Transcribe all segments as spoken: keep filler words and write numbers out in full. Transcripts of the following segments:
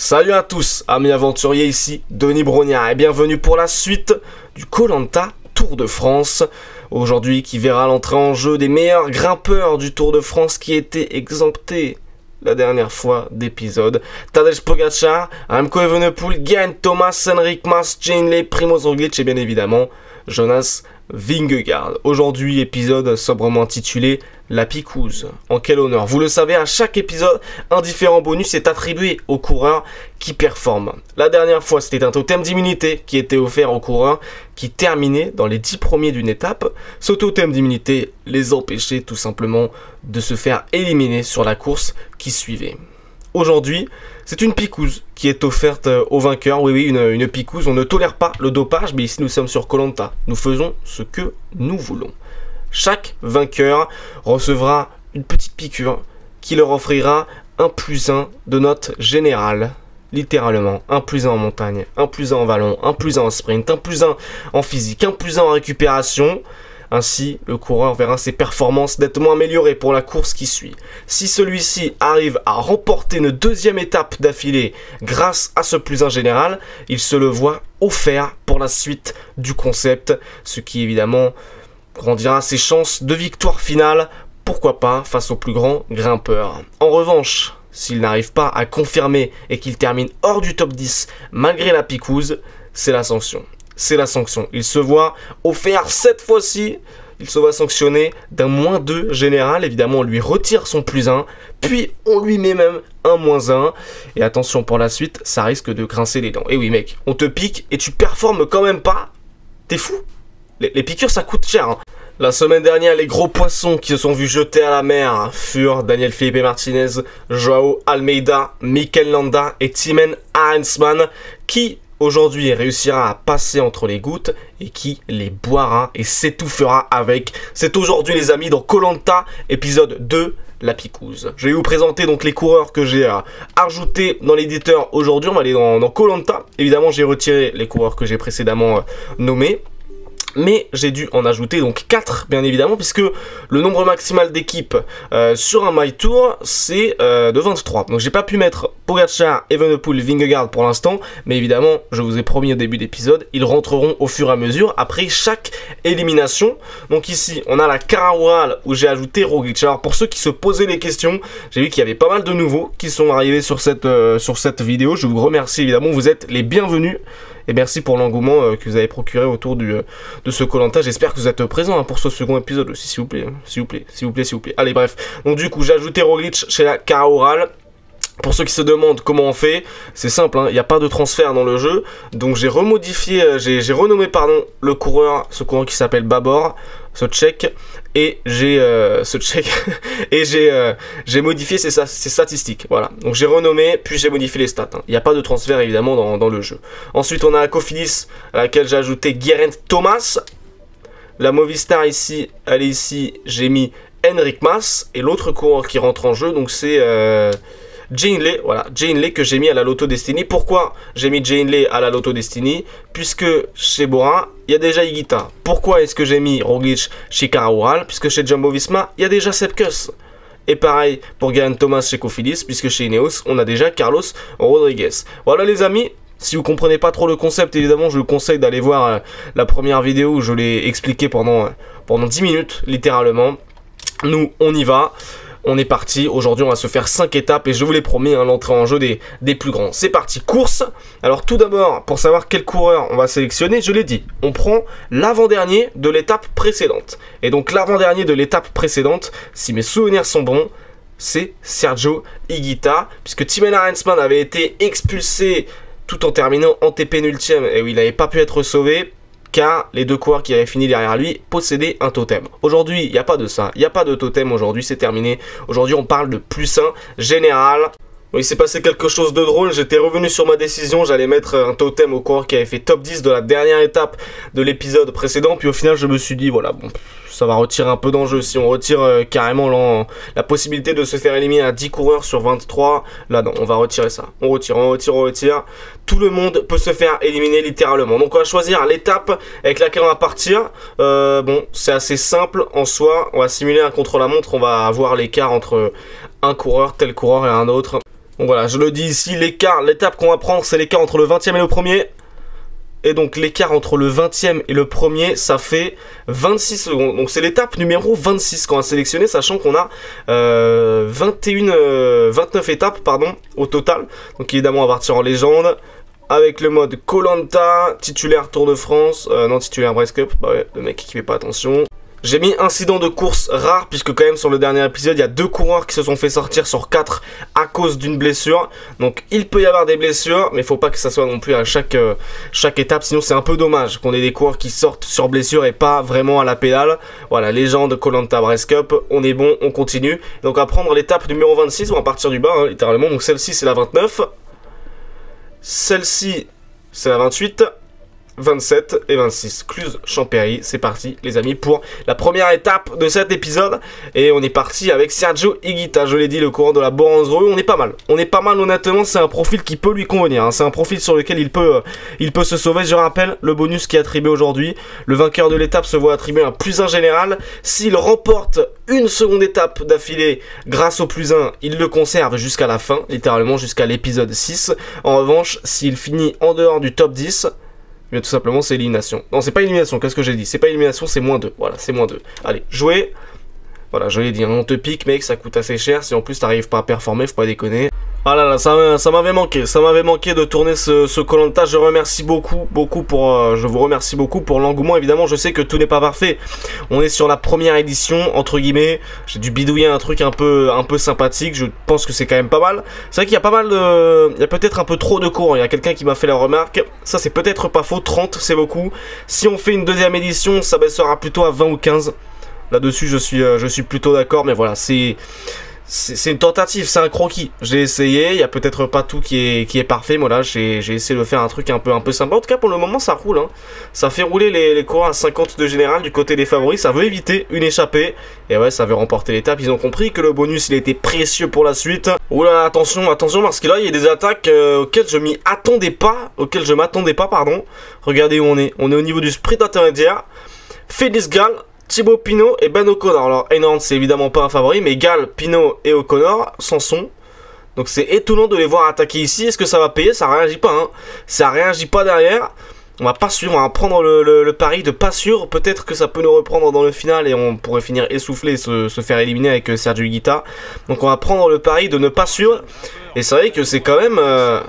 Salut à tous, amis aventuriers, ici Denis Brognard et bienvenue pour la suite du Koh-Lanta Tour de France. Aujourd'hui qui verra l'entrée en jeu des meilleurs grimpeurs du Tour de France qui étaient exemptés la dernière fois d'épisode. Tadej Pogačar, Remco Evenepoel, Geraint Thomas, Henrik Mas, Jane Lee, Primož Roglič et bien évidemment Jonas Vingegaard. Aujourd'hui, épisode sobrement intitulé La Picouse. En quel honneur? Vous le savez, à chaque épisode, un différent bonus est attribué aux coureurs qui performent. La dernière fois, c'était un totem d'immunité qui était offert aux coureurs qui terminaient dans les dix premiers d'une étape. Ce totem d'immunité les empêchait tout simplement de se faire éliminer sur la course qui suivait. Aujourd'hui, c'est une picouse qui est offerte aux vainqueurs. Oui, oui, une, une picouse. On ne tolère pas le dopage, mais ici, nous sommes sur Koh-Lanta. Nous faisons ce que nous voulons. Chaque vainqueur recevra une petite piqûre qui leur offrira un plus un de note générale. Littéralement, un plus un en montagne, un plus un en vallon, un plus un en sprint, un plus un en physique, un plus un en récupération. Ainsi, le coureur verra ses performances nettement améliorées pour la course qui suit. Si celui-ci arrive à remporter une deuxième étape d'affilée grâce à ce plus un général, il se le voit offert pour la suite du concept, ce qui évidemment grandira ses chances de victoire finale, pourquoi pas face au plus grand grimpeur. En revanche, s'il n'arrive pas à confirmer et qu'il termine hors du top dix malgré la picouse, c'est la sanction. C'est la sanction. Il se voit offert cette fois-ci, il se voit sanctionné d'un moins deux général. Évidemment, on lui retire son plus un, puis on lui met même un moins un. Et attention, pour la suite, ça risque de grincer les dents. Et oui, mec, on te pique et tu performes quand même pas. T'es fou? Les, les piqûres, ça coûte cher, hein. La semaine dernière, les gros poissons qui se sont vus jeter à la mer furent Daniel Felipe Martinez, Joao Almeida, Mikel Landa et Timen Arensman qui aujourd'hui réussira à passer entre les gouttes et qui les boira et s'étouffera avec. C'est aujourd'hui les amis dans Koh-Lanta, épisode deux, la picouse. Je vais vous présenter donc les coureurs que j'ai euh, ajoutés dans l'éditeur aujourd'hui. On va aller dans Koh-Lanta. Évidemment, j'ai retiré les coureurs que j'ai précédemment euh, nommés. Mais j'ai dû en ajouter donc quatre, bien évidemment, puisque le nombre maximal d'équipes euh, sur un My Tour, c'est euh, de vingt-trois. Donc j'ai pas pu mettre Pogačar, Evenepoel, Vingegaard pour l'instant, mais évidemment, je vous ai promis au début d'épisode, ils rentreront au fur et à mesure après chaque élimination. Donc ici, on a la Caravelle où j'ai ajouté Roglič. Alors pour ceux qui se posaient des questions, j'ai vu qu'il y avait pas mal de nouveaux qui sont arrivés sur cette, euh, sur cette vidéo. Je vous remercie évidemment, vous êtes les bienvenus. Et merci pour l'engouement euh, que vous avez procuré autour du, euh, de ce Koh-Lanta. J'espère que vous êtes présents hein, pour ce second épisode aussi, s'il vous plaît. Hein, s'il vous plaît, s'il vous plaît, s'il vous plaît. Allez, bref. Donc du coup, j'ai ajouté Roglič chez la Caravelle. Pour ceux qui se demandent comment on fait, c'est simple, il n'y a pas de transfert dans le jeu. Donc j'ai remodifié, euh, j'ai renommé pardon, le coureur, ce coureur qui s'appelle Babor, ce tchèque. Et j'ai euh, ce tchèque. Et j'ai euh, modifié ses, ses statistiques. Voilà. Donc j'ai renommé, puis j'ai modifié les stats. Il hein. n'y a pas de transfert évidemment dans, dans le jeu. Ensuite on a la Cofidis à laquelle j'ai ajouté Geraint Thomas. La Movistar ici, elle est ici, j'ai mis Henrik Mas. Et l'autre coureur qui rentre en jeu, donc c'est... Euh, Jane Lee, voilà, Jane Lee que j'ai mis à la Lotto Destiny. Pourquoi j'ai mis Jane Lee à la Lotto Destiny? Puisque chez Bora, il y a déjà Higuita. Pourquoi est-ce que j'ai mis Roglič chez Caravelle? Puisque chez Jumbo Visma, il y a déjà Sepp Kuss. Et pareil pour Geraint Thomas chez Cofidis, puisque chez Ineos, on a déjà Carlos Rodriguez. Voilà les amis, si vous comprenez pas trop le concept, évidemment, je vous conseille d'aller voir euh, la première vidéo où je l'ai expliqué pendant, euh, pendant dix minutes, littéralement. Nous, on y va. On est parti, aujourd'hui on va se faire cinq étapes et je vous l'ai promis, hein, l'entrée en jeu des, des plus grands. C'est parti, course. Alors tout d'abord, pour savoir quel coureur on va sélectionner, je l'ai dit, on prend l'avant-dernier de l'étape précédente. Et donc l'avant-dernier de l'étape précédente, si mes souvenirs sont bons, c'est Sergio Higuita, puisque Timen Arensman avait été expulsé tout en terminant antépénultième et où il n'avait pas pu être sauvé, car les deux coureurs qui avaient fini derrière lui possédaient un totem. Aujourd'hui, il n'y a pas de ça, il n'y a pas de totem aujourd'hui, c'est terminé. Aujourd'hui, on parle de plus un général. Bon, il s'est passé quelque chose de drôle, j'étais revenu sur ma décision, j'allais mettre un totem au coureur qui avait fait top dix de la dernière étape de l'épisode précédent, puis au final, je me suis dit, voilà, bon, ça va retirer un peu d'enjeu. Si on retire euh, carrément la, la possibilité de se faire éliminer à dix coureurs sur vingt-trois, là, non, on va retirer ça. On retire, on retire, on retire. Tout le monde peut se faire éliminer littéralement. Donc on va choisir l'étape avec laquelle on va partir. Euh, bon, c'est assez simple en soi. On va simuler un contre-la-montre. On va avoir l'écart entre un coureur, tel coureur et un autre. Donc voilà, je le dis ici, l'écart, l'étape qu'on va prendre, c'est l'écart entre le vingtième et le premier. Et donc l'écart entre le vingtième et le premier, ça fait vingt-six secondes. Donc c'est l'étape numéro vingt-six qu'on a sélectionné, sachant qu'on a euh, vingt-et-une, euh, vingt-neuf étapes pardon, au total. Donc évidemment on va partir en légende, avec le mode Koh-Lanta, titulaire Tour de France, euh, non titulaire Breast Cup, bah ouais, le mec qui fait pas attention. J'ai mis incident de course rare, puisque quand même sur le dernier épisode, il y a deux coureurs qui se sont fait sortir sur quatre à cause d'une blessure. Donc il peut y avoir des blessures, mais il ne faut pas que ça soit non plus à chaque, euh, chaque étape, sinon c'est un peu dommage qu'on ait des coureurs qui sortent sur blessure et pas vraiment à la pédale. Voilà, légende, Koh-Lanta Breast Cup, on est bon, on continue. Donc à prendre l'étape numéro vingt-six, on va partir du bas hein, littéralement, donc celle-ci c'est la vingt-neuf. Celle-ci c'est la vingt-huit. vingt-sept et vingt-six, Cluse-Champéry, c'est parti les amis pour la première étape de cet épisode. Et on est parti avec Sergio Higuita, je l'ai dit, le courant de la Borangereux. On est pas mal, on est pas mal honnêtement, c'est un profil qui peut lui convenir, hein. C'est un profil sur lequel il peut, euh, il peut se sauver. Je rappelle le bonus qui est attribué aujourd'hui, le vainqueur de l'étape se voit attribuer un plus un général. S'il remporte une seconde étape d'affilée grâce au plus un, il le conserve jusqu'à la fin, littéralement jusqu'à l'épisode six, en revanche s'il finit en dehors du top dix, mais tout simplement c'est élimination. Non c'est pas élimination, qu'est-ce que j'ai dit? C'est pas élimination, c'est moins deux, voilà c'est moins deux. Allez, jouer. Voilà, je l'ai dit, on te pique mec, ça coûte assez cher. Si en plus t'arrives pas à performer, faut pas déconner. Ah là là, ça, ça m'avait manqué, ça m'avait manqué de tourner ce Koh-Lanta. Je remercie beaucoup, beaucoup pour, euh, je vous remercie beaucoup pour l'engouement. Évidemment, je sais que tout n'est pas parfait. On est sur la première édition entre guillemets. J'ai dû bidouiller un truc un peu, un peu sympathique. Je pense que c'est quand même pas mal. C'est vrai qu'il y a pas mal de, il y a peut-être un peu trop de courants. Il y a quelqu'un qui m'a fait la remarque. Ça, c'est peut-être pas faux. trente, c'est beaucoup. Si on fait une deuxième édition, ça baissera plutôt à vingt ou quinze. Là-dessus, je suis, euh, je suis plutôt d'accord. Mais voilà, c'est. C'est une tentative, c'est un croquis. J'ai essayé, il n'y a peut-être pas tout qui est, qui est parfait. Moi là, j'ai essayé de faire un truc un peu, un peu sympa. En tout cas, pour le moment, ça roule. Hein. Ça fait rouler les, les coureurs à cinquante-deux général du côté des favoris. Ça veut éviter une échappée. Et ouais, ça veut remporter l'étape. Ils ont compris que le bonus, il était précieux pour la suite. Oula, attention, attention, parce que là, il y a des attaques euh, auxquelles je m'y attendais pas. Auxquelles je m'attendais pas, pardon. Regardez où on est. On est au niveau du sprint intermédiaire. Félix Gall, Thibaut Pinot et Ben O'Connor. Alors Enorme c'est évidemment pas un favori, mais Gall, Pinot et O'Connor s'en sont. Donc c'est étonnant de les voir attaquer ici. Est-ce que ça va payer? Ça réagit pas hein. Ça réagit pas derrière. On va pas suivre, on va prendre le, le, le pari de pas sûr. Peut-être que ça peut nous reprendre dans le final et on pourrait finir essoufflé et se, se faire éliminer avec Sergio Higuita. Donc on va prendre le pari de ne pas sûr. Et c'est vrai que c'est quand même... Euh...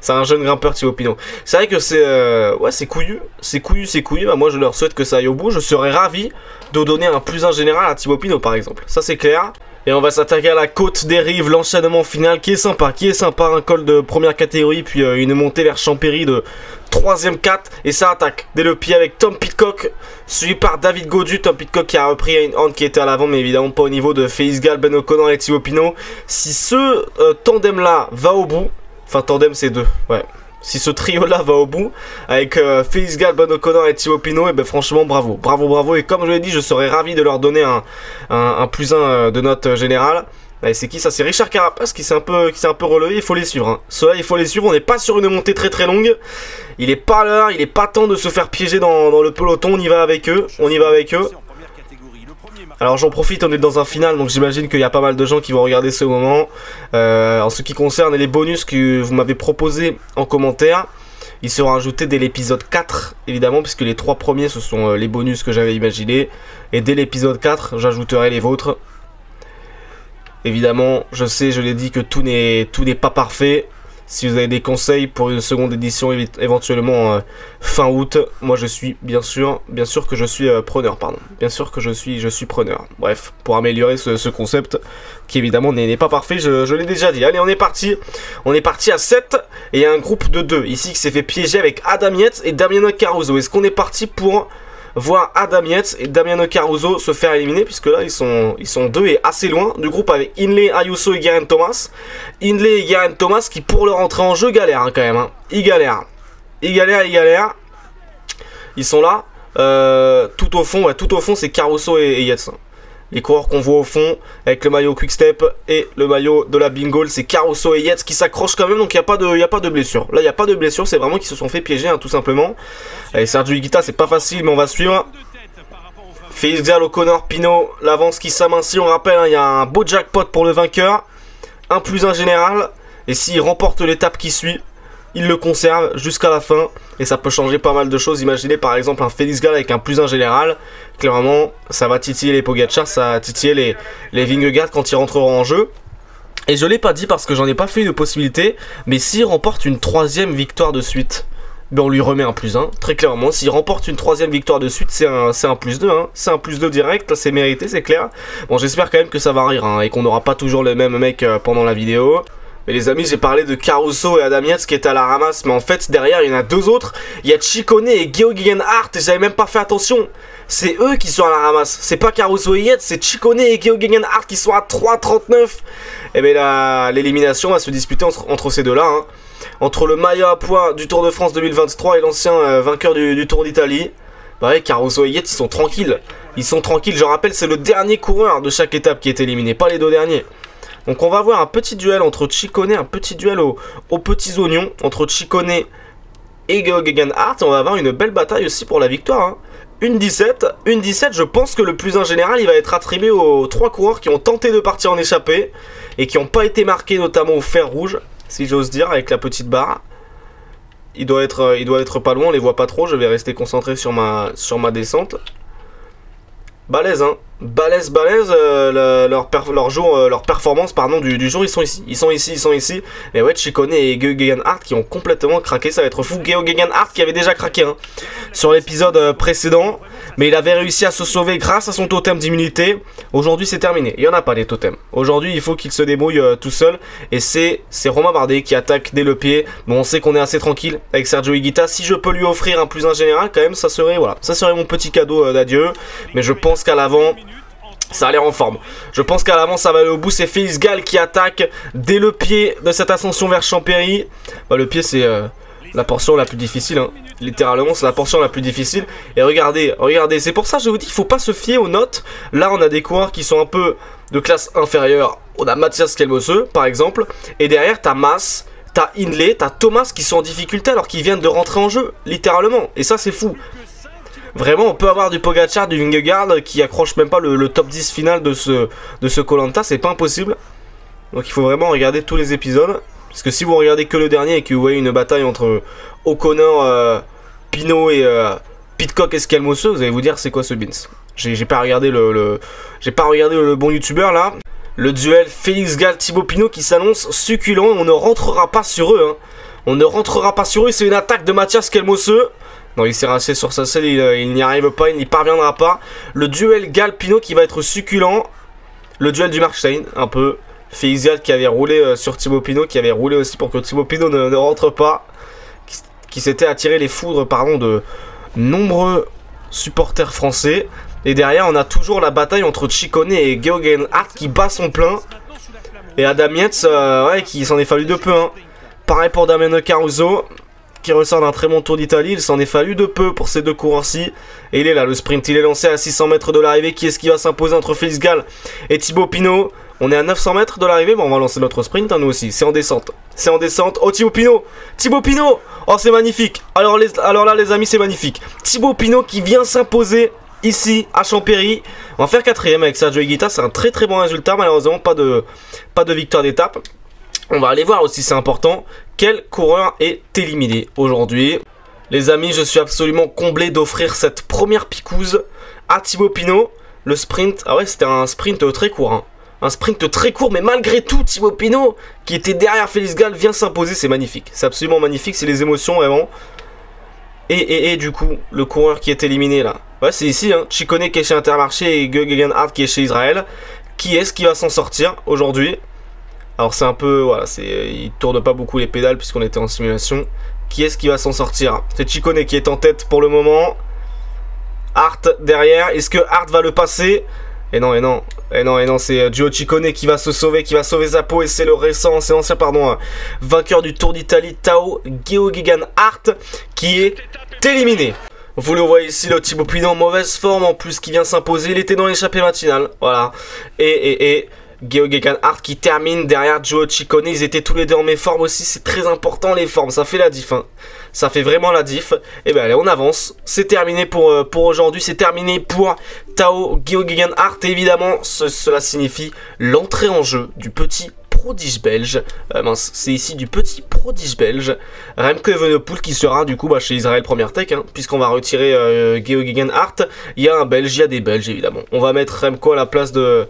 c'est un jeune grimpeur Thibaut Pinot. C'est vrai que c'est euh... ouais, c'est couillu, c'est couillu, c'est couillu. Bah, moi je leur souhaite que ça aille au bout. Je serais ravi de donner un plus un général à Thibaut Pinot par exemple. Ça c'est clair. Et on va s'attaquer à la côte des Rives, l'enchaînement final qui est sympa, qui est sympa. Un col de première catégorie puis euh, une montée vers Champéry de troisième quatre. Et ça attaque dès le pied avec Tom Pidcock, suivi par David Gaudu. Tom Pidcock qui a repris une hand qui était à l'avant, mais évidemment pas au niveau de Félix Gall, Ben O'Connor et Thibaut Pinot. Si ce euh, tandem là va au bout, enfin, tandem, c'est deux, ouais. Si ce trio-là va au bout, avec euh, Félix Gall, Ben O'Connor et Thibaut Pinot, et ben franchement, bravo, bravo, bravo. Et comme je l'ai dit, je serais ravi de leur donner un, un, un plus un euh, de note euh, générale. Et c'est qui ça? C'est Richard Carapaz qui s'est un peu, qui s'est un peu relevé. Il faut les suivre. Hein. Cela, il faut les suivre. On n'est pas sur une montée très très longue. Il est pas l'heure, il est pas temps de se faire piéger dans, dans le peloton. On y va avec eux, on y va avec eux. Alors j'en profite, on est dans un final, donc j'imagine qu'il y a pas mal de gens qui vont regarder ce moment. Euh, en ce qui concerne les bonus que vous m'avez proposés en commentaire, ils seront ajoutés dès l'épisode quatre, évidemment, puisque les trois premiers, ce sont les bonus que j'avais imaginés. Et dès l'épisode quatre, j'ajouterai les vôtres. Évidemment, je sais, je l'ai dit que tout n'est tout n'est pas parfait. Si vous avez des conseils pour une seconde édition éventuellement euh, fin août, moi je suis bien sûr, bien sûr que je suis euh, preneur, pardon. Bien sûr que je suis, je suis preneur. Bref, pour améliorer ce, ce concept qui évidemment n'est pas parfait, je, je l'ai déjà dit. Allez, on est parti. On est parti à sept et il y a un groupe de deux ici qui s'est fait piéger avec Adam Yates et Damiano Caruso. Est-ce qu'on est parti pour voir Adam Yates et Damiano Caruso se faire éliminer, puisque là ils sont ils sont deux et assez loin du groupe avec Hindley, Ayuso et Geraint Thomas. Hindley et Geraint Thomas qui pour leur entrée en jeu galèrent hein, quand même. Hein. Ils galèrent, ils galèrent, ils galèrent. Ils sont là, euh, tout au fond, ouais, tout au fond c'est Caruso et, et Yates. Les coureurs qu'on voit au fond avec le maillot Quick Step et le maillot de la Bingold, c'est Caruso et Yates qui s'accrochent quand même, donc il n'y a pas de, il y a pas de blessure. Là, il n'y a pas de blessure, c'est vraiment qu'ils se sont fait piéger, hein, tout simplement. Et Sergio Higuita, c'est pas facile, mais on va suivre. Félix Gall, O'Connor, Pinot, l'avance qui s'amincit, on rappelle, il hein, y a un beau jackpot pour le vainqueur. un plus un général. Et s'il remporte l'étape qui suit, il le conserve jusqu'à la fin. Et ça peut changer pas mal de choses. Imaginez par exemple un Félix Gall avec un plus un général. Clairement, ça va titiller les Pogačar, ça va titiller les, les Vingegaard quand ils rentreront en jeu. Et je ne l'ai pas dit parce que j'en ai pas fait de possibilité. Mais s'il remporte une troisième victoire de suite, ben on lui remet un plus un. Très clairement, s'il remporte une troisième victoire de suite, c'est un, un plus deux. Hein. C'est un plus deux direct, c'est mérité, c'est clair. Bon, j'espère quand même que ça variera hein, et qu'on n'aura pas toujours le même mec euh, pendant la vidéo. Mais les amis, j'ai parlé de Caruso et Adam Yates qui étaient à la ramasse. Mais en fait, derrière, il y en a deux autres. Il y a Ciccone et Geoghegan Hart. Et j'avais même pas fait attention. C'est eux qui sont à la ramasse. C'est pas Caruso et Yates, c'est Ciccone et Geoghegan Hart qui sont à trois trente-neuf. Et bien l'élimination va se disputer entre, entre ces deux-là. Hein. Entre le maillot à poids du Tour de France deux mille vingt-trois et l'ancien euh, vainqueur du, du Tour d'Italie. Bah ouais, Caruso et Yates, ils sont tranquilles. Ils sont tranquilles. Je rappelle, c'est le dernier coureur de chaque étape qui est éliminé, pas les deux derniers. Donc on va avoir un petit duel entre Ciccone, un petit duel aux, aux petits oignons, entre Ciccone et Geoghegan Hart. On va avoir une belle bataille aussi pour la victoire. Hein. une dix-sept, je pense que le plus un général, il va être attribué aux trois coureurs qui ont tenté de partir en échappée et qui n'ont pas été marqués, notamment au fer rouge, si j'ose dire, avec la petite barre. Il doit être, il doit être pas loin, on les voit pas trop, je vais rester concentré sur ma, sur ma descente. Balèze, hein. Balèze, balèze, euh, le, leur, perf leur, jour, euh, leur performance pardon, du, du jour, ils sont ici, ils sont ici, ils sont ici. Mais ouais, Ciccone et Geoghegan Hart qui ont complètement craqué, ça va être fou. Geoghegan Hart qui avait déjà craqué hein, sur l'épisode précédent, mais il avait réussi à se sauver grâce à son totem d'immunité. Aujourd'hui, c'est terminé, il n'y en a pas les totems. Aujourd'hui, il faut qu'il se débrouille euh, tout seul, et c'est Romain Bardet qui attaque dès le pied. Bon, on sait qu'on est assez tranquille avec Sergio Higuita. Si je peux lui offrir un plus un général, quand même, ça serait, voilà, ça serait mon petit cadeau euh, d'adieu, mais je pense qu'à l'avant... ça a l'air en forme. Je pense qu'à l'avance ça va aller au bout. C'est Félix Gall qui attaque dès le pied de cette ascension vers Champéry. Bah, le pied c'est euh, la portion la plus difficile. Hein. Littéralement c'est la portion la plus difficile. Et regardez, regardez. C'est pour ça que je vous dis qu'il ne faut pas se fier aux notes. Là on a des coureurs qui sont un peu de classe inférieure. On a Mathias Skjelmose par exemple. Et derrière t'as Mas, t'as Hindley, t'as Thomas qui sont en difficulté alors qu'ils viennent de rentrer en jeu. Littéralement. Et ça c'est fou. Vraiment, on peut avoir du Pogačar, du Vingegaard qui accroche même pas le, le top dix final de ce de ce Koh-Lanta, c'est pas impossible. Donc il faut vraiment regarder tous les épisodes. Parce que si vous regardez que le dernier et que vous voyez une bataille entre O'Connor, euh, Pinot et euh, Pidcock et Skjelmose, vous allez vous dire c'est quoi ce Beans. J'ai pas regardé le, le j'ai pas regardé le bon youtubeur là. Le duel Félix Gall-Thibaut Pinot qui s'annonce succulent, on ne rentrera pas sur eux. Hein. On ne rentrera pas sur eux, c'est une attaque de Mathias Skjelmose. Non, il s'est rassé sur sa selle, il, il n'y arrive pas, il n'y parviendra pas. Le duel Gall-Pinot qui va être succulent. Le duel du Markstein, un peu. Félix Gall qui avait roulé sur Thibaut Pinot, qui avait roulé aussi pour que Thibaut Pinot ne, ne rentre pas. Qui, qui s'était attiré les foudres pardon, de nombreux supporters français. Et derrière, on a toujours la bataille entre Ciccone et Geoghegan Hart qui bat son plein. Et Adam Yates, euh, ouais, qui s'en est fallu de peu. Hein. Pareil pour Damiano Caruso. Qui ressort d'un très bon Tour d'Italie, il s'en est fallu de peu pour ces deux coureurs-ci. Et il est là, le sprint, il est lancé à six cents mètres de l'arrivée. Qui est-ce qui va s'imposer entre Félix Gall et Thibaut Pinot? On est à neuf cents mètres de l'arrivée, bon on va lancer notre sprint hein, nous aussi, c'est en descente. C'est en descente, oh Thibaut Pinot, Thibaut Pinot, oh c'est magnifique, alors, les... alors là les amis c'est magnifique. Thibaut Pinot qui vient s'imposer ici à Champéry. On va faire quatrième avec Sergio Higuita, c'est un très très bon résultat, malheureusement pas de, pas de victoire d'étape. On va aller voir aussi, c'est important, quel coureur est éliminé aujourd'hui. Les amis, je suis absolument comblé d'offrir cette première picouse à Thibaut Pinot. Le sprint, ah ouais, c'était un sprint très court. Hein. Un sprint très court, mais malgré tout, Thibaut Pinot, qui était derrière Félix Gall, vient s'imposer. C'est magnifique, c'est absolument magnifique, c'est les émotions vraiment. Et, et, et du coup, le coureur qui est éliminé là. Ouais, c'est ici, hein. Ciccone qui est chez Intermarché et Geoghegan Hart qui est chez Israël. Qui est-ce qui va s'en sortir aujourd'hui ? Alors c'est un peu, voilà, il tourne pas beaucoup les pédales puisqu'on était en simulation. Qui est-ce qui va s'en sortir? C'est Ciccone qui est en tête pour le moment. Hart derrière, est-ce que Hart va le passer? Et non, et non, et non, et non, c'est Gio Ciccone qui va se sauver, qui va sauver sa peau. Et c'est le récent, c'est l'ancien, pardon, hein, vainqueur du Tour d'Italie, Tao Geoghegan Hart, qui est éliminé. Vous le voyez ici, le Thibaut Pinot en mauvaise forme, en plus qui vient s'imposer. Il était dans l'échappée matinale, voilà. Et, et, et... Geoghegan Hart qui termine derrière Gio Ciccone. Ils étaient tous les deux en méforme aussi. C'est très important les formes, ça fait la diff hein. Ça fait vraiment la diff. Et ben allez on avance, c'est terminé pour, euh, pour aujourd'hui. C'est terminé pour Tao Geoghegan Hart. Évidemment ce, cela signifie l'entrée en jeu du petit prodige belge. Euh, mince, c'est ici du petit prodige belge. Remco Evenepoel qui sera du coup bah, chez Israël Première Tech, hein, puisqu'on va retirer euh, Geoghegan Hart. Il y a un Belge, il y a des Belges évidemment. On va mettre Remco à la place de...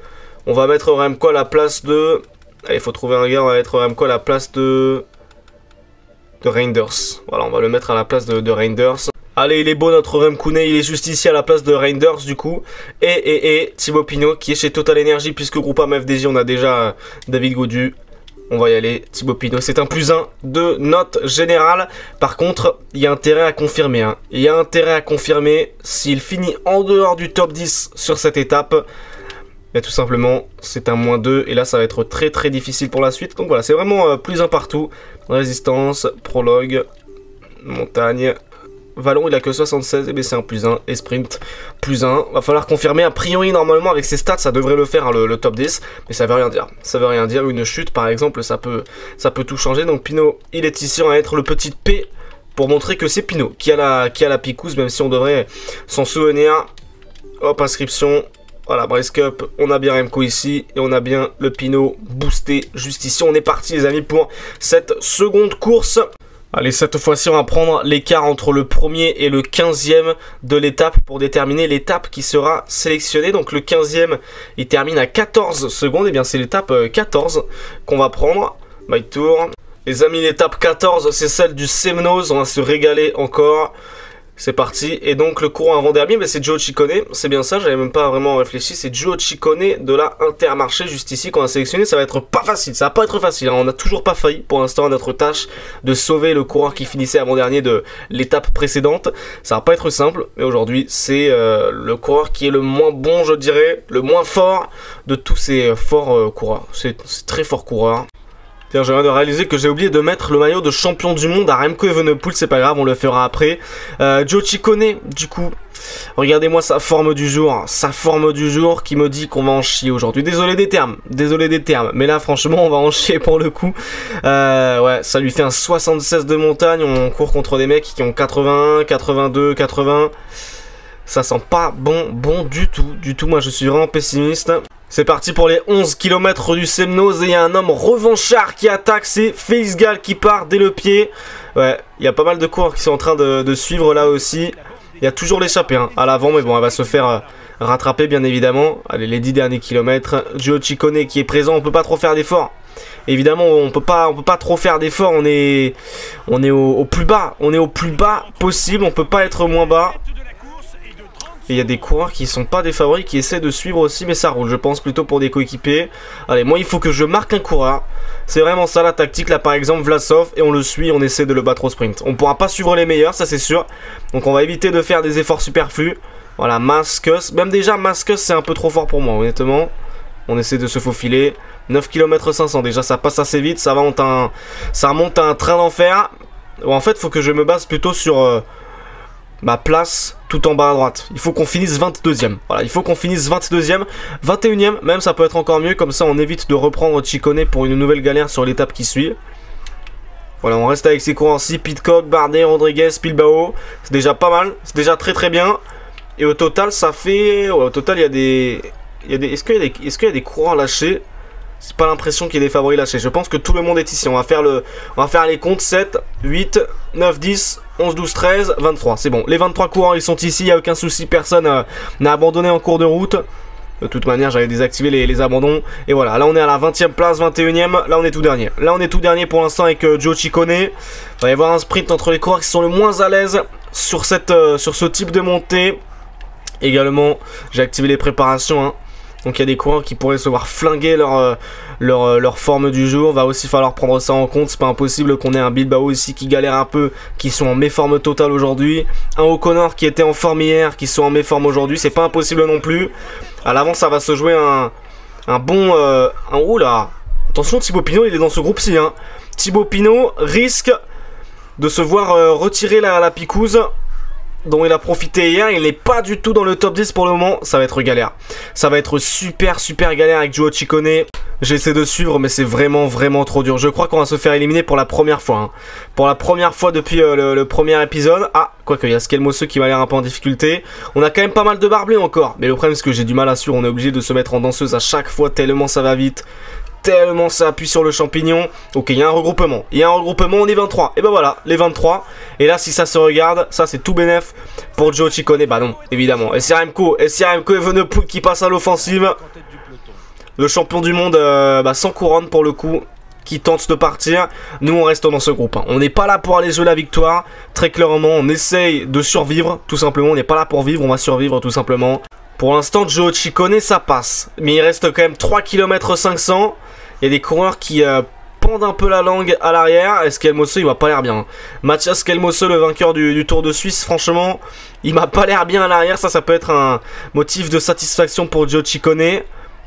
On va mettre Remco à la place de... Allez, il faut trouver un gars, on va mettre Remco à la place de... de Reinders. Voilà, on va le mettre à la place de, de Reinders. Allez, il est beau notre Remco, il est juste ici à la place de Reinders du coup. Et, et, et Thibaut Pinot qui est chez Total Energy, puisque Groupama F D J, on a déjà David Gaudu. On va y aller, Thibaut Pinot, c'est un plus un de note générale. Par contre, il y a intérêt à confirmer. Hein. Il y a intérêt à confirmer s'il finit en dehors du top dix sur cette étape. Et tout simplement, c'est un moins deux. Et là, ça va être très très difficile pour la suite. Donc voilà, c'est vraiment euh, plus un partout. Résistance, prologue, montagne... Vallon, il a que soixante-seize, et bien c'est un plus un, et sprint plus un, va falloir confirmer. A priori normalement avec ses stats ça devrait le faire, hein, le, le top dix, mais ça veut rien dire, ça veut rien dire, une chute par exemple ça peut, ça peut tout changer. Donc Pinot il est ici, on va être le petit P pour montrer que c'est Pinot qui a la, qui a la picouse, même si on devrait s'en souvenir. Hop, inscription. Voilà, Brace Cup, on a bien Remco ici et on a bien le Pinot boosté juste ici. On est parti les amis pour cette seconde course. Allez, cette fois-ci, on va prendre l'écart entre le premier et le quinzième de l'étape pour déterminer l'étape qui sera sélectionnée. Donc le quinzième, il termine à quatorze secondes. Et eh bien, c'est l'étape quatorze qu'on va prendre. My tour. Les amis, l'étape quatorze, c'est celle du Semnoz. On va se régaler encore. C'est parti. Et donc, le courant avant-dernier, mais c'est Gio Ciccone. C'est bien ça, j'avais même pas vraiment réfléchi. C'est Gio Ciccone de la Intermarché, juste ici, qu'on a sélectionné. Ça va être pas facile. Ça va pas être facile. On n'a toujours pas failli, pour l'instant, à notre tâche de sauver le coureur qui finissait avant-dernier de l'étape précédente. Ça va pas être simple. Mais aujourd'hui, c'est euh, le coureur qui est le moins bon, je dirais, le moins fort de tous ces forts euh, coureurs. C'est très fort coureur. Tiens, j'ai envie de réaliser que j'ai oublié de mettre le maillot de champion du monde à Remco Evenepoel, c'est pas grave, on le fera après. Euh, Gio Ciccone, du coup, regardez-moi sa forme du jour, sa forme du jour qui me dit qu'on va en chier aujourd'hui. Désolé des termes, désolé des termes, mais là franchement on va en chier pour le coup. Euh, ouais, ça lui fait un soixante-seize de montagne, on court contre des mecs qui ont quatre-vingt-un, quatre-vingt-deux, quatre-vingts... Ça sent pas bon, bon du tout, du tout, moi je suis vraiment pessimiste. C'est parti pour les onze kilomètres du Semnoz et il y a un homme revanchard qui attaque, c'est Félix Gall qui part dès le pied. Ouais, il y a pas mal de coureurs qui sont en train de, de suivre là aussi. Il y a toujours l'échappée hein, à l'avant, mais bon, elle va se faire euh, rattraper bien évidemment. Allez, les dix derniers kilomètres, Gio Ciccone qui est présent, on peut pas trop faire d'efforts. Évidemment, on peut pas, on peut pas trop faire d'efforts, on est, on est au, au plus bas, on est au plus bas possible, on peut pas être moins bas. Et il y a des coureurs qui sont pas des favoris qui essaient de suivre aussi, mais ça roule. Je pense plutôt pour des coéquipiers. Allez, moi il faut que je marque un coureur. C'est vraiment ça la tactique. Là par exemple Vlasov, et on le suit, on essaie de le battre au sprint. On pourra pas suivre les meilleurs, ça c'est sûr. Donc on va éviter de faire des efforts superflus. Voilà, Mas, Kuss. Même déjà Mas, Kuss c'est un peu trop fort pour moi honnêtement. On essaie de se faufiler. neuf kilomètres cinq cents déjà, ça passe assez vite. Ça va, on un... ça remonte à un train d'enfer. Bon, en fait faut que je me base plutôt sur... Euh... ma place tout en bas à droite. Il faut qu'on finisse vingt-deuxième. Voilà, il faut qu'on finisse vingt-deuxième. vingt-et-unième, même ça peut être encore mieux. Comme ça, on évite de reprendre Ciccone pour une nouvelle galère sur l'étape qui suit. Voilà, on reste avec ces coureurs-ci. Pidcock, Bardet, Rodriguez, Bilbao. C'est déjà pas mal. C'est déjà très très bien. Et au total, ça fait... Ouais, au total, il y a des... Il y a des... Est-ce qu'il y a des... Est-ce qu'il y a des coureurs lâchés? C'est pas l'impression qu'il y ait des favoris lâchés. Je pense que tout le monde est ici. On va faire, le... On va faire les comptes. sept, huit, neuf, dix, onze, douze, treize, vingt-trois. C'est bon. Les vingt-trois coureurs, ils sont ici. Il n'y a aucun souci. Personne euh, n'a abandonné en cours de route. De toute manière, j'avais désactivé les, les abandons. Et voilà. Là, on est à la vingtième place, vingt-et-unième. Là, on est tout dernier. Là, on est tout dernier pour l'instant avec euh, Gio Ciccone. Il va y avoir un sprint entre les coureurs qui sont le moins à l'aise sur, cette, euh, sur ce type de montée. Également, j'ai activé les préparations, hein. Donc il y a des coureurs qui pourraient se voir flinguer leur, leur, leur forme du jour. Va aussi falloir prendre ça en compte. C'est pas impossible qu'on ait un Bilbao ici qui galère un peu, qui sont en méforme totale aujourd'hui. Un O'Connor qui était en forme hier, qui sont en méforme aujourd'hui. C'est pas impossible non plus. À l'avant ça va se jouer un, un bon... Euh, un roux là. Attention, Thibaut Pinot il est dans ce groupe-ci. Hein. Thibaut Pinot risque de se voir euh, retirer la, la picouse dont il a profité hier. Il n'est pas du tout dans le top dix pour le moment. Ça va être galère. Ça va être super super galère avec Gio Ciccone. J'essaie de suivre mais c'est vraiment vraiment trop dur. Je crois qu'on va se faire éliminer pour la première fois. Hein. Pour la première fois depuis euh, le, le premier épisode. Ah, quoique il y a Skjelmose qui m'a l'air un peu en difficulté. On a quand même pas mal de barbelés encore. Mais le problème c'est que j'ai du mal à suivre. On est obligé de se mettre en danseuse à chaque fois tellement ça va vite. tellement ça appuie sur le champignon. Ok, il y a un regroupement. Il y a un regroupement, on est vingt-trois. Et ben voilà, les vingt-trois. Et là, si ça se regarde, ça c'est tout bénef pour Gio Ciccone. Bah non, évidemment. Et c'est Remco, et c'est Remco Evenepoel qui passe à l'offensive. Le champion du monde, euh, bah, sans couronne pour le coup, qui tente de partir. Nous, on reste dans ce groupe, hein. On n'est pas là pour aller jouer la victoire. Très clairement, on essaye de survivre, tout simplement. On n'est pas là pour vivre, on va survivre, tout simplement. Pour l'instant, Gio Ciccone, ça passe. Mais il reste quand même trois kilomètres cinq cents. Il y a des coureurs qui euh, pendent un peu la langue à l'arrière. Et Skjelmose, il ne va pas l'air bien. Mathias Skjelmose, le vainqueur du, du Tour de Suisse, franchement, il m'a pas l'air bien à l'arrière. Ça, ça peut être un motif de satisfaction pour Gio Ciccone.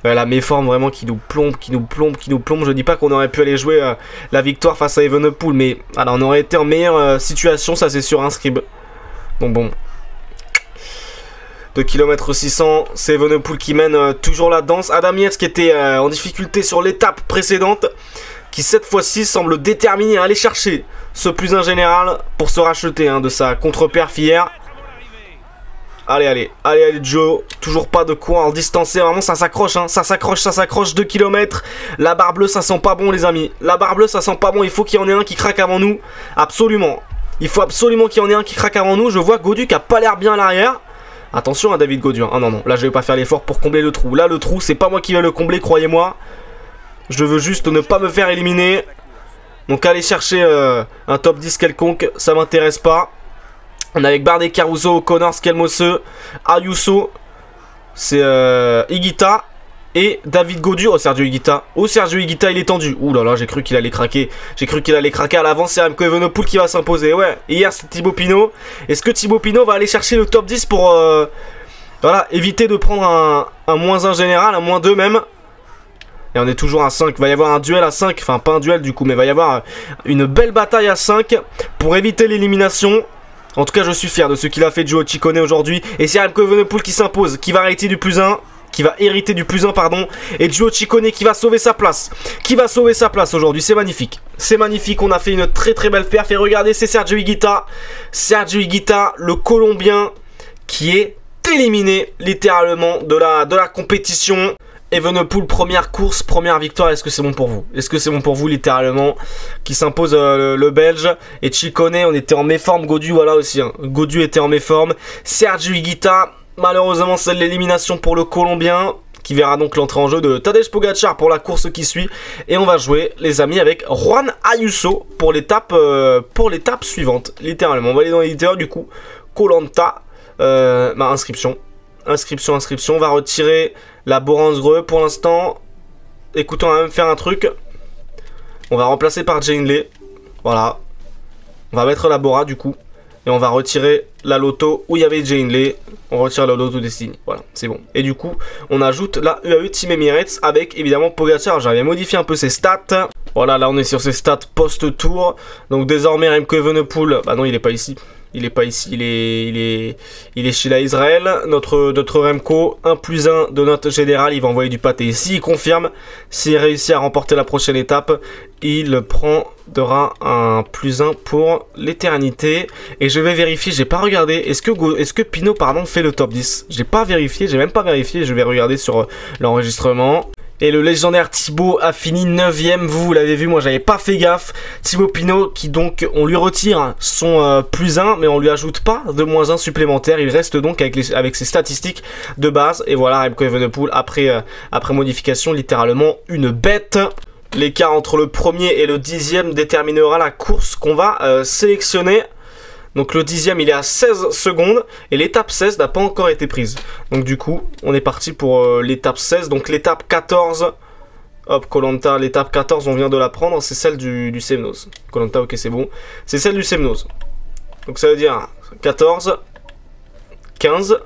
Euh, la méforme vraiment qui nous plombe, qui nous plombe, qui nous plombe. Je dis pas qu'on aurait pu aller jouer euh, la victoire face à Evenepoel, mais alors, on aurait été en meilleure euh, situation, ça c'est sûr, un scribe. Donc bon. deux kilomètres six cents, c'est Evenepoel qui mène euh, toujours la danse. Adam Yates qui était euh, en difficulté sur l'étape précédente, qui cette fois-ci semble déterminé à aller chercher ce plus un général pour se racheter hein, de sa contre-perf hier. Allez, allez, allez, allez, Joe. Toujours pas de quoi en distancer. Vraiment, ça s'accroche, hein. Ça s'accroche, ça s'accroche. deux kilomètres. La barre bleue, ça sent pas bon, les amis. La barre bleue, ça sent pas bon. Il faut qu'il y en ait un qui craque avant nous. Absolument. Il faut absolument qu'il y en ait un qui craque avant nous. Je vois Gaudu qui a pas l'air bien à l'arrière. Attention à David Gaudu. Hein. Ah non, non. Là, je vais pas faire l'effort pour combler le trou. Là, le trou, c'est pas moi qui vais le combler, croyez-moi. Je veux juste ne pas me faire éliminer. Donc, aller chercher euh, un top dix quelconque, ça m'intéresse pas. On est avec Bardet, Caruso, O'Connor, Skjelmose, Ayuso, c'est euh, Higuita et David Gaudu. Oh Sergio Higuita, oh Sergio Higuita il est tendu. Ouh là là, j'ai cru qu'il allait craquer, j'ai cru qu'il allait craquer à l'avance. C'est Remco Evenepoel qui va s'imposer, ouais. Hier c'est Thibaut Pinot, est-ce que Thibaut Pinot va aller chercher le top dix pour euh, voilà, éviter de prendre un, un moins un général, un moins deux même. Et on est toujours à cinq, il va y avoir un duel à cinq, enfin pas un duel du coup, mais il va y avoir une belle bataille à cinq pour éviter l'élimination. En tout cas, je suis fier de ce qu'il a fait Gio Ciccone aujourd'hui. Et c'est Remco Evenepoel qui s'impose, qui va hériter du plus un, qui va hériter du plus un, pardon. Et Gio Ciccone qui va sauver sa place, qui va sauver sa place aujourd'hui. C'est magnifique, c'est magnifique. On a fait une très très belle perf. Et regardez, c'est Sergio Higuita, Sergio Higuita, le Colombien, qui est éliminé littéralement de la de la compétition. Evenepoel, première course, première victoire, est-ce que c'est bon pour vous? Est-ce que c'est bon pour vous, littéralement? Qui s'impose euh, le, le Belge. Et Ciccone, on était en méforme. Gaudu, voilà aussi. Hein. Gaudu était en méforme. Sergio Higuita, malheureusement, c'est l'élimination pour le Colombien. Qui verra donc l'entrée en jeu de Tadej Pogačar pour la course qui suit. Et on va jouer, les amis, avec Juan Ayuso pour l'étape euh, pour l'étape suivante. Littéralement, on va aller dans l'éditeur, du coup. Koh-Lanta, euh, bah, inscription. Inscription, inscription. On va retirer la Borensgreu pour l'instant. Écoutez, on va même faire un truc. On va remplacer par Jane Lee. Voilà. On va mettre la Bora du coup. Et on va retirer la Lotto où il y avait Jane Lee. On retire la Lotto Destiny. Voilà, c'est bon. Et du coup, on ajoute la U A E Team Emirates avec évidemment Pogačar. J'avais modifié un peu ses stats. Voilà, là on est sur ses stats post-tour. Donc désormais, Remco Evenepoel. Bah non, il n'est pas ici. Il est pas ici, il est, il est, il est chez la Israël. Notre, notre Remco, un plus un de notre général, il va envoyer du pâté. Et s'il confirme, s'il réussit à remporter la prochaine étape, il prendra un plus un pour l'éternité. Et je vais vérifier, j'ai pas regardé. Est-ce que, est-ce que Pinot, pardon, fait le top dix? J'ai pas vérifié, j'ai même pas vérifié. Je vais regarder sur l'enregistrement. Et le légendaire Thibaut a fini neuvième, vous l'avez vu, moi j'avais pas fait gaffe. Thibaut Pinot qui donc, on lui retire son euh, plus un, mais on lui ajoute pas de moins un supplémentaire. Il reste donc avec, les, avec ses statistiques de base. Et voilà, Remco Evenepoel, après, euh, après modification, littéralement une bête. L'écart entre le premier et le dixième déterminera la course qu'on va euh, sélectionner. Donc le dixième il est à seize secondes et l'étape seize n'a pas encore été prise. Donc du coup on est parti pour euh, l'étape seize. Donc l'étape quatorze, hop Koh-Lanta, l'étape quatorze on vient de la prendre. C'est celle du, du Semnoz. Koh-Lanta, ok c'est bon. C'est celle du Semnoz. Donc ça veut dire quatorze, quinze,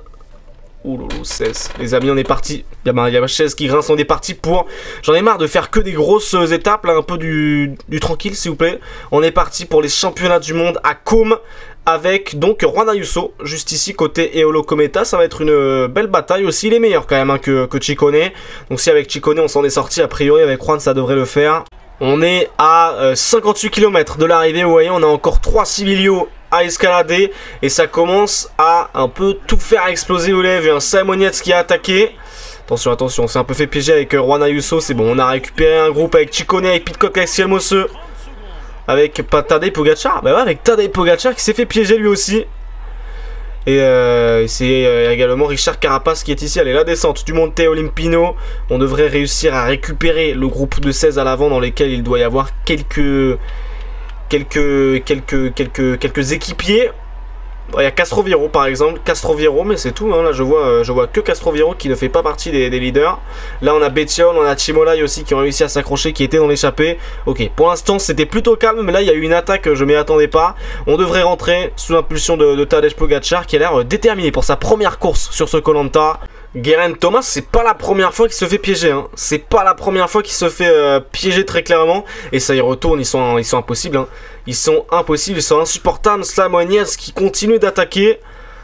ouloulou, seize. Les amis on est parti. Il y a ma, y a ma chaise qui grince, on est parti pour... J'en ai marre de faire que des grosses étapes là, un peu du, du tranquille s'il vous plaît. On est parti pour les championnats du monde à Côme. Avec donc Juan Ayuso, juste ici, côté Eolo Cometa. Ça va être une belle bataille aussi. Il est meilleur quand même hein, que, que Ciccone. Donc si avec Ciccone on s'en est sorti, a priori avec Juan ça devrait le faire. On est à euh, cinquante-huit kilomètres de l'arrivée. Vous voyez, on a encore trois civilios à escalader. Et ça commence à un peu tout faire exploser. Vous l'avez vu, un Simon Yates qui a attaqué. Attention, attention, on s'est un peu fait piéger avec Juan Ayuso. C'est bon, on a récupéré un groupe avec Ciccone, avec Pidcock, avec Skjelmose. Avec Tadej Pogačar. Bah ouais, avec Tadej Pogačar qui s'est fait piéger lui aussi. Et euh, c'est euh, également Richard Carapaz qui est ici. Allez, la descente du Monte Olimpino. On devrait réussir à récupérer le groupe de seize à l'avant, dans lesquels il doit y avoir quelques quelques quelques quelques quelques équipiers. Il y a Castroviro par exemple, Castroviro, mais c'est tout, hein. Là je vois, je vois que Castroviro qui ne fait pas partie des, des leaders. Là on a Bettiol, on a Chimolai aussi qui ont réussi à s'accrocher, qui étaient dans l'échappée. Ok, pour l'instant c'était plutôt calme, mais là il y a eu une attaque, je ne m'y attendais pas. On devrait rentrer sous l'impulsion de, de Tadej Pogačar qui a l'air déterminé pour sa première course sur ce Koh-Lanta. Geraint Thomas, c'est pas la première fois qu'il se fait piéger, hein. C'est pas la première fois qu'il se fait euh, piéger très clairement. Et ça y retourne, ils sont, ils sont impossibles, hein. Ils sont impossibles, ils sont insupportables. Slamoignas qui continue d'attaquer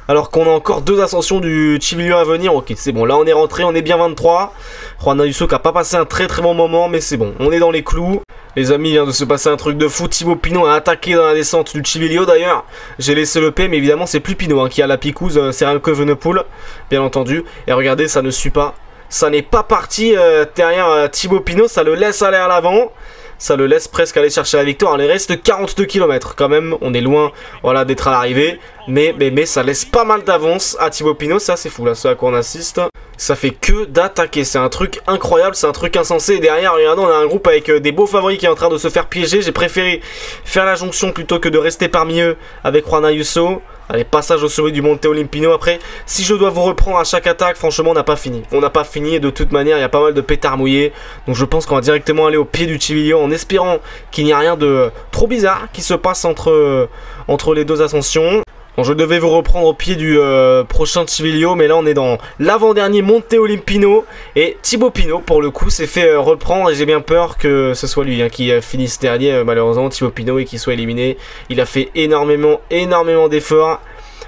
alors qu'on a encore deux ascensions du Chimilio à venir. Ok, c'est bon, là on est rentré, on est bien vingt-trois. Juan Ayuso qui a pas passé un très très bon moment, mais c'est bon, on est dans les clous. Les amis, il vient de se passer un truc de fou. Thibaut Pinot a attaqué dans la descente du Civilio d'ailleurs. J'ai laissé le P, mais évidemment c'est plus Pinot, hein, qui a la picouse, euh, c'est Remco Evenepoel, bien entendu. Et regardez, ça ne suit pas. Ça n'est pas parti euh, derrière euh, Thibaut Pinot, ça le laisse aller à l'avant. Ça le laisse presque aller chercher la victoire. Il reste quarante-deux kilomètres quand même. On est loin, voilà, d'être à l'arrivée. Mais, mais, mais ça laisse pas mal d'avance à Thibaut Pinot. Ça, c'est fou, là, ce à quoi on assiste. Ça fait que d'attaquer. C'est un truc incroyable. C'est un truc insensé. Et derrière, regardez, on a un groupe avec des beaux favoris qui est en train de se faire piéger. J'ai préféré faire la jonction plutôt que de rester parmi eux avec Juan Ayuso. Allez, passage au sommet du Monte Olimpino. Après, si je dois vous reprendre à chaque attaque, franchement, on n'a pas fini. On n'a pas fini. Et de toute manière, il y a pas mal de pétards mouillés. Donc, je pense qu'on va directement aller au pied du Civilio en espérant qu'il n'y a rien de trop bizarre qui se passe entre, entre les deux ascensions. Bon, je devais vous reprendre au pied du euh, prochain Civilio, mais là on est dans l'avant-dernier Monte Olimpino. Et Thibaut Pinot, pour le coup, s'est fait euh, reprendre. Et j'ai bien peur que ce soit lui, hein, qui euh, finisse dernier, euh, malheureusement, Thibaut Pinot, et qu'il soit éliminé. Il a fait énormément, énormément d'efforts.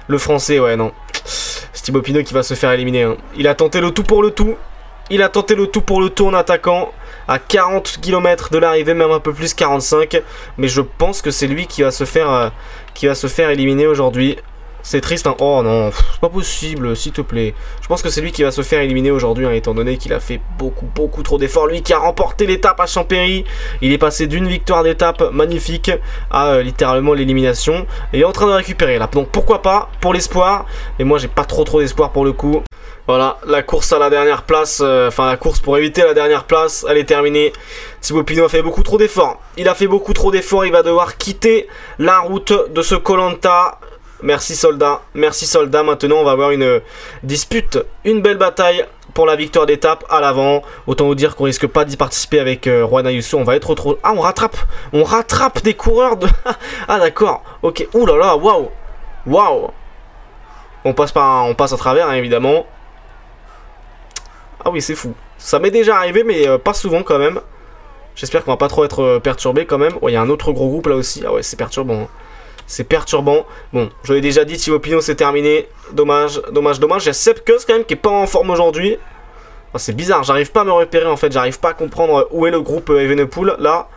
Le français, ouais, non. C'est Thibaut Pinot qui va se faire éliminer, hein. Il a tenté le tout pour le tout. Il a tenté le tout pour le tout en attaquant à quarante kilomètres de l'arrivée, même un peu plus, quarante-cinq. Mais je pense que c'est lui qui va se faire, euh, qui va se faire éliminer aujourd'hui. C'est triste, hein. Oh non, c'est pas possible, s'il te plaît. Je pense que c'est lui qui va se faire éliminer aujourd'hui, hein, étant donné qu'il a fait beaucoup, beaucoup trop d'efforts. Lui qui a remporté l'étape à Champéry. Il est passé d'une victoire d'étape magnifique à euh, littéralement l'élimination. Et il est en train de récupérer là. Donc pourquoi pas, pour l'espoir. Mais moi j'ai pas trop trop d'espoir pour le coup. Voilà, la course à la dernière place, euh, enfin la course pour éviter la dernière place, elle est terminée. Thibaut Pinot a fait beaucoup trop d'efforts. Il a fait beaucoup trop d'efforts, il va devoir quitter la route de ce Koh-Lanta. Merci soldat, merci soldat. Maintenant on va avoir une dispute, une belle bataille pour la victoire d'étape à l'avant. Autant vous dire qu'on risque pas d'y participer avec euh, Juan Ayuso. On va être trop... Ah, on rattrape, on rattrape des coureurs de... Ah d'accord, ok, ouh là là, waouh, waouh. On passe par, on passe à travers, hein, évidemment. Ah oui, c'est fou. Ça m'est déjà arrivé, mais euh, pas souvent quand même. J'espère qu'on va pas trop être euh, perturbé quand même. Oh, il y a un autre gros groupe là aussi. Ah ouais, c'est perturbant, hein. C'est perturbant. Bon, je l'ai déjà dit, Thibaut Pinot, c'est terminé. Dommage, dommage, dommage. Il y a Sepp Kuss quand même qui est pas en forme aujourd'hui. Oh, c'est bizarre, j'arrive pas à me repérer en fait. J'arrive pas à comprendre où est le groupe euh, Evenepoel. Là,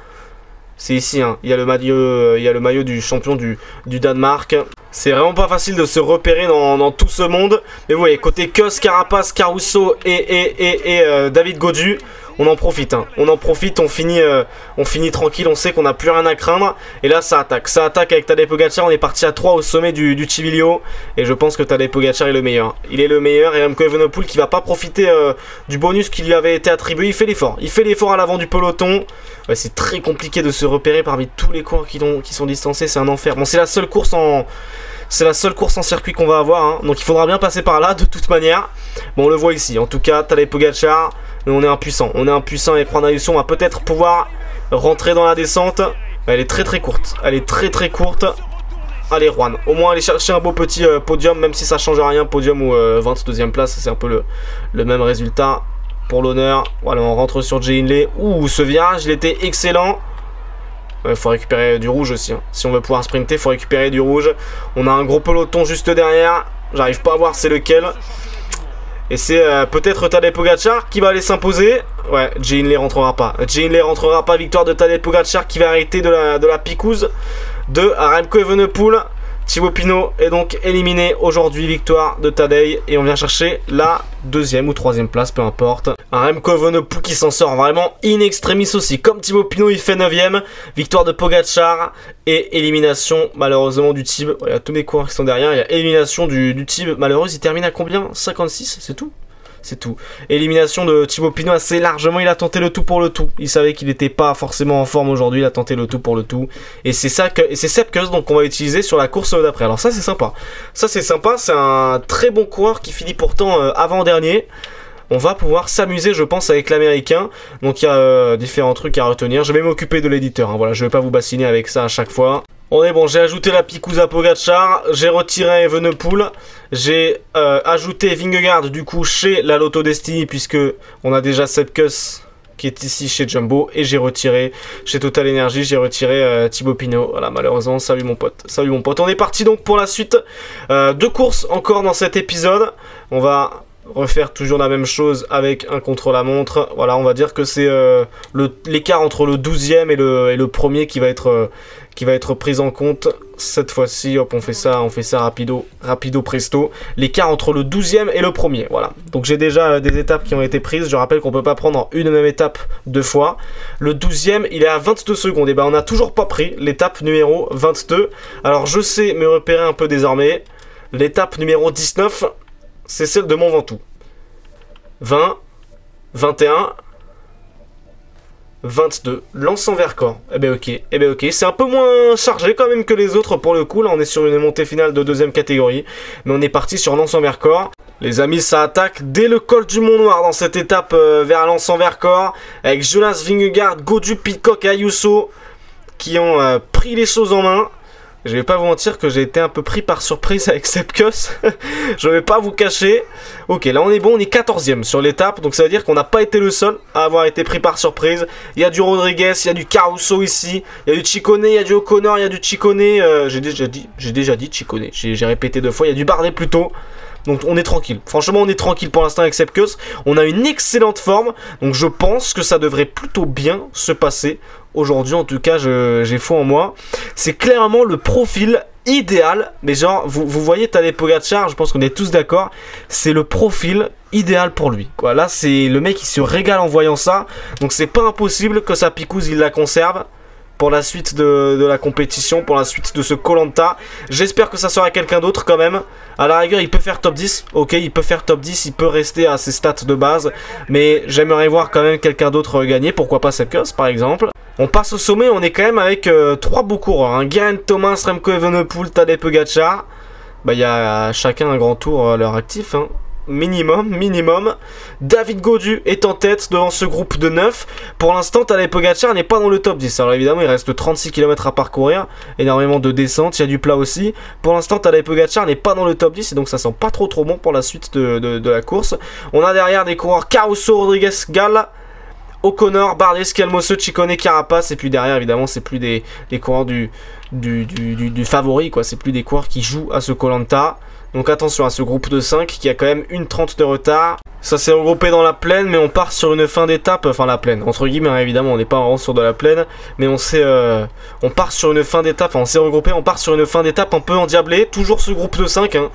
c'est ici, hein. Il y a le maillot, euh, il y a le maillot du champion du, du Danemark. C'est vraiment pas facile de se repérer dans, dans tout ce monde. Mais vous voyez, côté Kuss, Carapaz, Caruso et, et, et, et euh, David Gaudu, on en profite, hein. On en profite, on finit, euh, on finit tranquille, on sait qu'on n'a plus rien à craindre. Et là, ça attaque. Ça attaque avec Tadej Pogačar. On est parti à trois au sommet du, du Civilio. Et je pense que Tadej Pogačar est le meilleur. Il est le meilleur. Et Remco Evenepoel qui va pas profiter euh, du bonus qui lui avait été attribué. Il fait l'effort. Il fait l'effort à l'avant du peloton. Ouais, c'est très compliqué de se repérer parmi tous les coureurs qui, qui sont distancés. C'est un enfer. Bon, c'est la seule course en... C'est la seule course en circuit qu'on va avoir, hein. Donc il faudra bien passer par là de toute manière. Bon, on le voit ici. En tout cas, Tadej Pogačar, on est impuissant. On est impuissant avec Juan Ayuso. On va peut-être pouvoir rentrer dans la descente. Elle est très très courte. Elle est très très courte. Allez Juan, au moins aller chercher un beau petit euh, podium, même si ça change rien. Podium ou euh, vingt-deuxième place, c'est un peu le, le même résultat pour l'honneur. Voilà, on rentre sur Jane Lee. Ouh, ce virage, il était excellent. Il faut récupérer du rouge aussi, hein. Si on veut pouvoir sprinter, il faut récupérer du rouge. On a un gros peloton juste derrière. J'arrive pas à voir c'est lequel. Et c'est euh, peut-être Tadej Pogačar qui va aller s'imposer. Ouais, Jai Hindley rentrera pas. Jai Hindley rentrera pas. Victoire de Tadej Pogačar qui va arrêter de la, de la picouse de Remco Evenepoel. Thibaut Pinot est donc éliminé aujourd'hui, victoire de Tadej, et on vient chercher la deuxième ou troisième place, peu importe. Un Remco Evenepoel qui s'en sort vraiment in extremis aussi. Comme Thibaut Pinot, il fait neuvième, victoire de Pogačar et élimination malheureusement du Tib. Il y a tous mes coureurs qui sont derrière, il y a élimination du, du Tib. Malheureusement, il termine à combien? cinquante-six, c'est tout. C'est tout. Élimination de Thibaut Pinot assez largement. Il a tenté le tout pour le tout. Il savait qu'il n'était pas forcément en forme aujourd'hui. Il a tenté le tout pour le tout. Et c'est ça que, et c'est Sepp Kuss donc qu'on va utiliser sur la course d'après. Alors ça c'est sympa. Ça c'est sympa. C'est un très bon coureur qui finit pourtant euh, avant dernier. On va pouvoir s'amuser, je pense, avec l'américain. Donc il y a euh, différents trucs à retenir. Je vais m'occuper de l'éditeur. Hein. Voilà, je vais pas vous bassiner avec ça à chaque fois. On est bon, j'ai ajouté la picouse à Pogačar, j'ai retiré Evenepoel, j'ai euh, ajouté Vingegaard du coup chez la Lotto Destiny puisque on a déjà Sepp Kuss qui est ici chez Jumbo et j'ai retiré chez Total Energy, j'ai retiré euh, Thibaut Pinot. Voilà, malheureusement, salut mon pote, salut mon pote. On est parti donc pour la suite, euh, deux courses encore dans cet épisode, on va refaire toujours la même chose avec un contre-la-montre. Voilà, on va dire que c'est euh, l'écart entre le douzième et le, et le premier qui va être, euh, qui va être pris en compte. Cette fois-ci, hop, on fait ça, on fait ça rapido, rapido presto. L'écart entre le douzième et le premier, voilà. Donc j'ai déjà euh, des étapes qui ont été prises. Je rappelle qu'on peut pas prendre une même étape deux fois. Le douzième, il est à vingt-deux secondes. Et ben on n'a toujours pas pris l'étape numéro vingt-deux. Alors je sais me repérer un peu désormais. L'étape numéro dix-neuf... c'est celle de Mont Ventoux. vingt, vingt et un, vingt-deux. Lance en Vercors. Eh ben ok, eh ben ok. C'est un peu moins chargé quand même que les autres pour le coup. Là on est sur une montée finale de deuxième catégorie. Mais on est parti sur Lance en Vercors. Les amis, ça attaque dès le col du Mont Noir dans cette étape euh, vers Lance en Vercors. Avec Jonas Vingegaard, Gaudu, Pidcock et Ayuso qui ont euh, pris les choses en main. Je vais pas vous mentir que j'ai été un peu pris par surprise avec Sepp Kuss. Je vais pas vous cacher. Ok, là on est bon, on est quatorzième sur l'étape. Donc ça veut dire qu'on n'a pas été le seul à avoir été pris par surprise. Il y a du Rodriguez, il y a du Caruso ici. Il y a du Ciccone, il y a du O'Connor, il y a du Ciccone. Euh, j'ai déjà dit, j'ai déjà dit Ciccone. J'ai répété deux fois. Il y a du Bardet plutôt. Donc on est tranquille. Franchement, on est tranquille pour l'instant avec Sepp Kuss. On a une excellente forme. Donc je pense que ça devrait plutôt bien se passer. Aujourd'hui, en tout cas, j'ai foi en moi. C'est clairement le profil idéal. Mais genre, vous, vous voyez Tadej Pogačar, je pense qu'on est tous d'accord. C'est le profil idéal pour lui. Quoi. Là, c'est le mec qui se régale en voyant ça. Donc, c'est pas impossible que sa picouse, il la conserve pour la suite de, de la compétition, pour la suite de ce Koh-Lanta. J'espère que ça sera quelqu'un d'autre quand même. À la rigueur, il peut faire top dix. Ok, il peut faire top dix, il peut rester à ses stats de base. Mais j'aimerais voir quand même quelqu'un d'autre gagner. Pourquoi pas Sepp Kuss, par exemple. On passe au sommet, on est quand même avec euh, trois beaux coureurs. Hein. Geraint Thomas, Remco Evenepoel, Tadej Pogačar. Bah, il y a chacun un grand tour à leur actif. Hein. Minimum, minimum. David Gaudu est en tête devant ce groupe de neuf. Pour l'instant, Tadej Pogačar n'est pas dans le top dix. Alors évidemment, il reste trente-six kilomètres à parcourir. Énormément de descentes, il y a du plat aussi. Pour l'instant, Tadej Pogačar n'est pas dans le top dix. Et donc ça sent pas trop trop bon pour la suite de, de, de la course. On a derrière des coureurs Caruso, Rodriguez, Gall, O'Connor, Bardet, Skjelmose, Ciccone, Carapaz. Et puis derrière, évidemment, c'est plus des, des coureurs du, du, du, du, du favori. C'est plus des coureurs qui jouent à ce Koh-Lanta. Donc attention à ce groupe de cinq qui a quand même une trente de retard. Ça s'est regroupé dans la plaine, mais on part sur une fin d'étape. Enfin la plaine, entre guillemets, évidemment, on n'est pas vraiment sur de la plaine. Mais on s'est... Euh, on part sur une fin d'étape, enfin on s'est regroupé, on part sur une fin d'étape un peu endiablée. Toujours ce groupe de cinq, hein.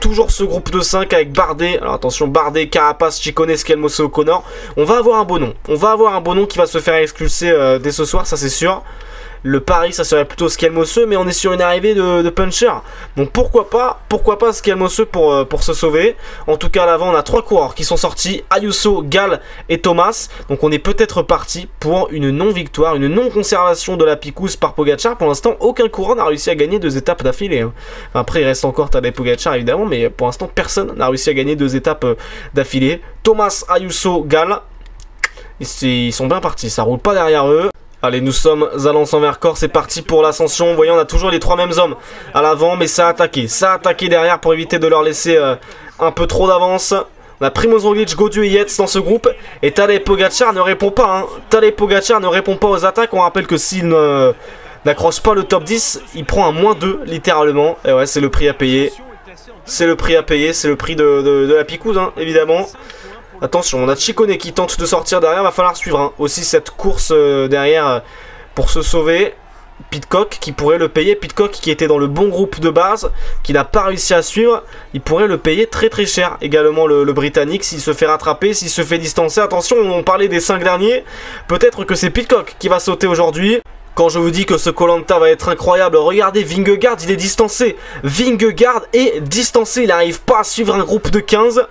Toujours ce groupe de cinq avec Bardet. Alors attention, Bardet, Carapaz, Ciccone, Skjelmose, O'Connor. On va avoir un beau nom. On va avoir un beau nom qui va se faire expulser euh, dès ce soir, ça c'est sûr. Le pari, ça serait plutôt Skjelmose, mais on est sur une arrivée de, de puncher. Donc pourquoi pas, pourquoi pas Skjelmose pour, euh, pour se sauver. En tout cas, à l'avant, on a trois coureurs qui sont sortis. Ayuso, Gall et Thomas. Donc on est peut-être parti pour une non-victoire, une non-conservation de la picouse par Pogačar. Pour l'instant, aucun coureur n'a réussi à gagner deux étapes d'affilée. Hein. Enfin, après, il reste encore Tadej Pogačar, évidemment, mais pour l'instant, personne n'a réussi à gagner deux étapes euh, d'affilée. Thomas, Ayuso, Gall, ils sont bien partis, ça roule pas derrière eux. Allez, nous sommes à Lance en Vercors, c'est parti pour l'ascension. Vous voyez, on a toujours les trois mêmes hommes à l'avant, mais ça a attaqué. Ça a attaqué derrière pour éviter de leur laisser euh, un peu trop d'avance. On a Primož Roglič, Gaudu et Yates dans ce groupe. Et Tadej Pogačar ne répond pas. Hein. Tadej Pogačar ne répond pas aux attaques. On rappelle que s'il n'accroche pas le top dix, il prend un moins deux, littéralement. Et ouais, c'est le prix à payer. C'est le prix à payer, c'est le prix de, de, de la picouse, hein, évidemment. Attention, on a Ciccone qui tente de sortir derrière, va falloir suivre hein, aussi cette course euh, derrière euh, pour se sauver. Pidcock qui pourrait le payer, Pidcock qui était dans le bon groupe de base, qui n'a pas réussi à suivre, il pourrait le payer très très cher également, le, le Britannique, s'il se fait rattraper, s'il se fait distancer. Attention, on parlait des cinq derniers, peut-être que c'est Pidcock qui va sauter aujourd'hui. Quand je vous dis que ce Koh-Lanta va être incroyable, regardez Vingegaard, il est distancé, Vingegaard est distancé, il n'arrive pas à suivre un groupe de quinze.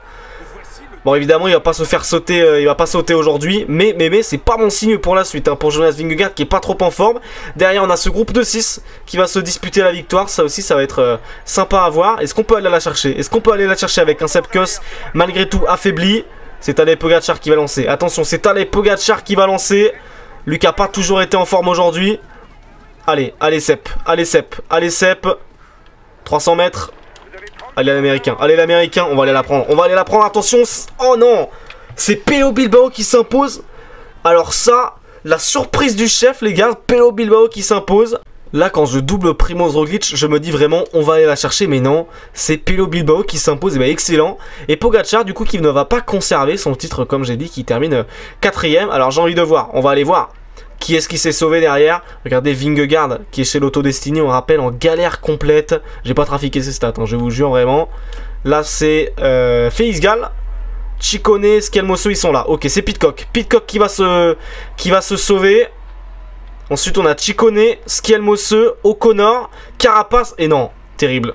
Bon, évidemment il va pas se faire sauter, euh, il va pas sauter aujourd'hui, mais mais mais c'est pas mon signe pour la suite hein, pour Jonas Vingegaard qui est pas trop en forme. Derrière on a ce groupe de six qui va se disputer la victoire, ça aussi ça va être euh, sympa à voir. Est-ce qu'on peut aller la chercher? Est-ce qu'on peut aller la chercher avec un Sepp Kuss malgré tout affaibli? C'est Tadej Pogačar qui va lancer. Attention, c'est Tadej Pogačar qui va lancer. Luc a pas toujours été en forme aujourd'hui. Allez, allez Sepp, allez Sepp, allez Sepp. trois cents mètres. Allez l'américain, allez l'américain, on va aller la prendre, on va aller la prendre, attention, oh non, c'est Pello Bilbao qui s'impose. Alors ça, la surprise du chef les gars, Pello Bilbao qui s'impose. Là quand je double Primož Roglič, je me dis vraiment on va aller la chercher, mais non, c'est Pello Bilbao qui s'impose, et bien excellent. Et Pogačar du coup qui ne va pas conserver son titre comme j'ai dit, qui termine quatrième. Alors j'ai envie de voir, on va aller voir. Qui est-ce qui s'est sauvé derrière? Regardez Vingegaard qui est chez Lotto Destiny, on rappelle, en galère complète. J'ai pas trafiqué ses stats, hein, je vous jure vraiment. Là c'est euh, Félix Gall, Ciccone, Skjelmose, ils sont là. Ok, c'est Pidcock. Pidcock qui va se, qui va se sauver. Ensuite on a Ciccone, Skjelmose, O'Connor, Carapaz et non, terrible.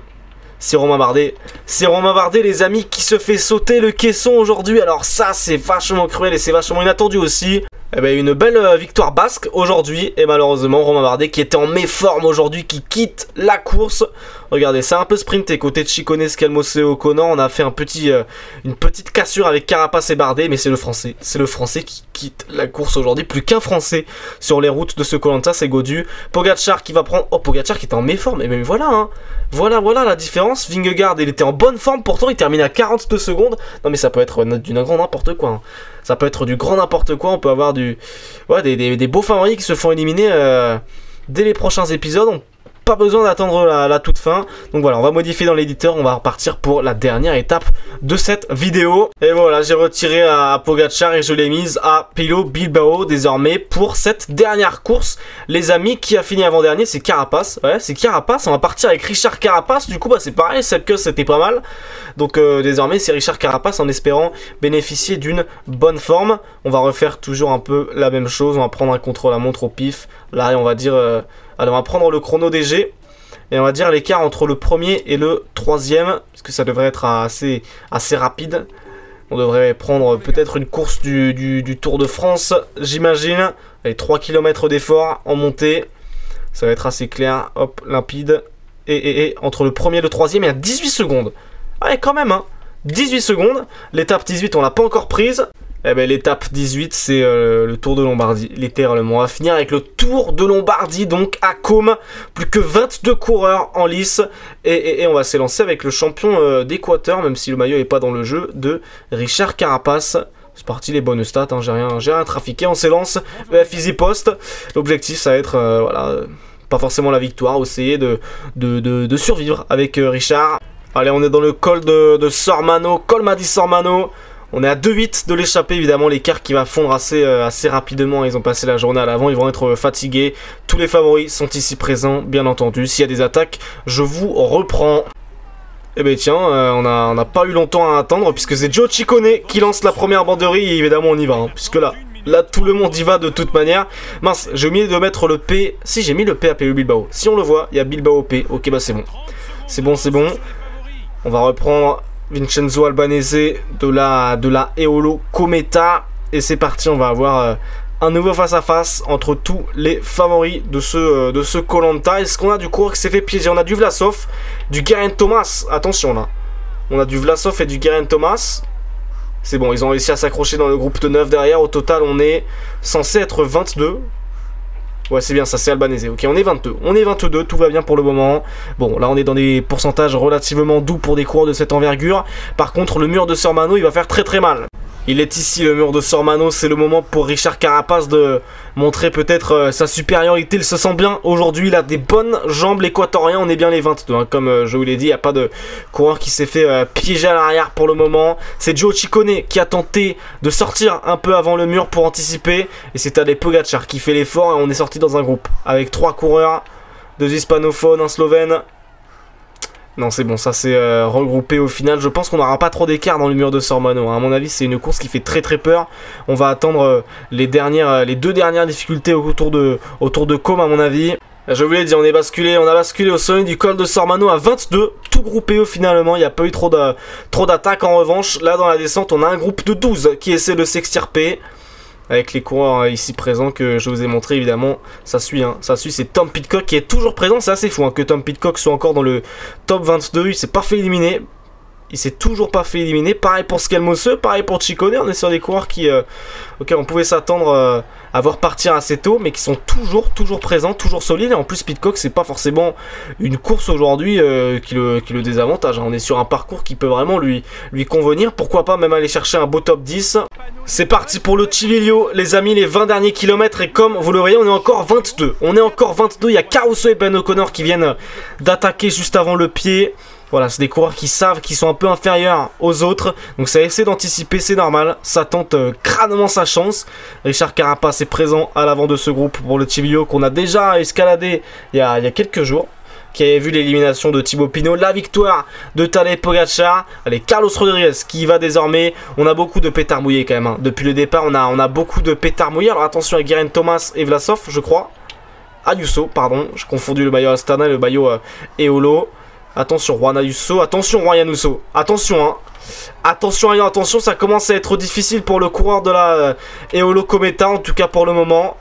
C'est Romain Bardet, c'est Romain Bardet les amis qui se fait sauter le caisson aujourd'hui. Alors ça c'est vachement cruel et c'est vachement inattendu aussi. Eh ben, une belle victoire basque aujourd'hui et malheureusement Romain Bardet qui était en méforme aujourd'hui qui quitte la course. Regardez, c'est un peu sprinté côté de Ciccone, Skjelmose, O'Connor. On a fait un petit, euh, une petite cassure avec Carapaz et Bardet, mais c'est le français. C'est le français qui quitte la course aujourd'hui. Plus qu'un français sur les routes de ce Koh-Lanta, c'est Gaudu. Pogačar qui va prendre... Oh, Pogačar qui était en méforme. Et même voilà, hein. Voilà, voilà la différence. Vingegaard, il était en bonne forme. Pourtant, il termine à quarante-deux secondes. Non, mais ça peut être du grand n'importe quoi. Hein. Ça peut être du grand n'importe quoi. On peut avoir du... ouais, des, des, des beaux favoris qui se font éliminer euh, dès les prochains épisodes. On... pas besoin d'attendre la, la toute fin. Donc voilà, on va modifier dans l'éditeur. On va repartir pour la dernière étape de cette vidéo. Et voilà, j'ai retiré à, à Pogačar et je l'ai mise à Pello Bilbao désormais pour cette dernière course. Les amis, qui a fini avant-dernier? C'est Carapaz. Ouais, c'est Carapaz. On va partir avec Richard Carapaz. Du coup, bah, c'est pareil. Sepp Kuss, c'était pas mal. Donc euh, désormais, c'est Richard Carapaz en espérant bénéficier d'une bonne forme. On va refaire toujours un peu la même chose. On va prendre un contre-la-montre au pif. Là, et on va dire... Euh, alors on va prendre le chrono D G et on va dire l'écart entre le premier et le troisième, parce que ça devrait être assez, assez rapide. On devrait prendre peut-être une course du, du, du Tour de France, j'imagine. Allez, trois kilomètres d'effort en montée. Ça va être assez clair, hop, limpide. Et, et, et entre le premier et le troisième, il y a dix-huit secondes. Allez, quand même, hein, dix-huit secondes. L'étape dix-huit, on l'a pas encore prise. Eh ben, l'étape dix-huit, c'est euh, le Tour de Lombardie, littéralement. On va finir avec le Tour de Lombardie, donc à Côme. Plus que vingt-deux coureurs en lice. Et, et, et on va s'élancer avec le champion euh, d'Équateur, même si le maillot n'est pas dans le jeu, de Richard Carapaz. C'est parti, les bonnes stats, hein, j'ai rien, rien trafiqué. On s'élance, Physipost. L'objectif, ça va être, euh, voilà, euh, pas forcément la victoire, essayer de, de, de, de survivre avec euh, Richard. Allez, on est dans le col de, de Sormano, Colmadi Sormano. On est à deux huit de l'échappée, évidemment, l'écart qui va fondre assez, euh, assez rapidement. Ils ont passé la journée à l'avant, ils vont être fatigués. Tous les favoris sont ici présents, bien entendu. S'il y a des attaques, je vous reprends. Eh bien tiens, euh, on n'a on a pas eu longtemps à attendre, puisque c'est Gio Ciccone qui lance la première banderie. Et évidemment, on y va, hein, puisque là, là, tout le monde y va de toute manière. Mince, j'ai oublié de mettre le P. Si, j'ai mis le P à Pello Bilbao. Si on le voit, il y a Bilbao P. Ok, bah c'est bon. C'est bon, c'est bon. On va reprendre... Vincenzo Albanese de la, de la Eolo Cometa. Et c'est parti, on va avoir euh, un nouveau face-à-face entre tous les favoris de ce euh, de ce Koh-Lanta. Est-ce qu'on a du coureur qui s'est fait piéger? On a du Vlasov, du Geraint Thomas. Attention là. On a du Vlasov et du Geraint Thomas. C'est bon, ils ont réussi à s'accrocher dans le groupe de neuf derrière. Au total, on est censé être vingt-deux. Ouais, c'est bien ça, c'est Albanese. Ok, on est vingt-deux. On est vingt-deux, tout va bien pour le moment. Bon, là, on est dans des pourcentages relativement doux pour des coureurs de cette envergure. Par contre, le mur de Sormano, il va faire très très mal. Il est ici le mur de Sormano, c'est le moment pour Richard Carapaz de montrer peut-être sa supériorité. Il se sent bien aujourd'hui, il a des bonnes jambes, l'équatorien, on est bien les vingt-deux. Hein. Comme je vous l'ai dit, il n'y a pas de coureur qui s'est fait euh, piéger à l'arrière pour le moment. C'est Gio Ciccone qui a tenté de sortir un peu avant le mur pour anticiper. Et c'est Tadej Pogačar qui fait l'effort et on est sorti dans un groupe avec trois coureurs, deux hispanophones, un slovène. Non, c'est bon, ça c'est euh, regroupé au final. Je pense qu'on n'aura pas trop d'écart dans le mur de Sormano. Hein. À mon avis, c'est une course qui fait très très peur. On va attendre euh, les, dernières, euh, les deux dernières difficultés autour de, autour de Com, à mon avis. Je vous l'ai dit, on est basculé, on a basculé au sommet du col de Sormano à vingt-deux, tout groupé au finalement, il n'y a pas eu trop d'attaques. En revanche, là dans la descente, on a un groupe de douze qui essaie de s'extirper. Avec les coureurs ici présents que je vous ai montré, évidemment, ça suit, hein. Ça suit, c'est Tom Pidcock qui est toujours présent, c'est assez fou hein, que Tom Pidcock soit encore dans le top vingt-deux, il s'est pas fait éliminer, il s'est toujours pas fait éliminer, pareil pour Skjelmose, pareil pour Ciccone, on est sur des coureurs qui, euh, auxquels on pouvait s'attendre euh, à voir partir assez tôt, mais qui sont toujours, toujours présents, toujours solides, et en plus Pidcock c'est pas forcément une course aujourd'hui euh, qui, le, qui le désavantage, on est sur un parcours qui peut vraiment lui, lui convenir, pourquoi pas même aller chercher un beau top dix. C'est parti pour le Civiglio, les amis, les vingt derniers kilomètres. Et comme vous le voyez, on est encore vingt-deux. On est encore vingt-deux. Il y a Caruso et Ben O'Connor qui viennent d'attaquer juste avant le pied. Voilà, c'est des coureurs qui savent qu'ils sont un peu inférieurs aux autres. Donc ça essaie d'anticiper, c'est normal. Ça tente euh, crânement sa chance. Richard Carapaz est présent à l'avant de ce groupe pour le Civiglio qu'on a déjà escaladé il y a, il y a quelques jours. Qui avait vu l'élimination de Thibaut Pinot, la victoire de Tadej Pogačar. Allez, Carlos Rodriguez qui y va désormais. On a beaucoup de pétards mouillés quand même. Hein. Depuis le départ, on a, on a beaucoup de pétards mouillés. Alors attention à Geraint Thomas et Vlasov, je crois. Ayuso, pardon. Je confondu le maillot Astana et le maillot euh, Eolo. Attention, Juan Ayuso. Attention, Juan Ayuso. Attention, hein. Attention, attention. Ça commence à être difficile pour le coureur de la euh, Eolo Cometa, en tout cas pour le moment.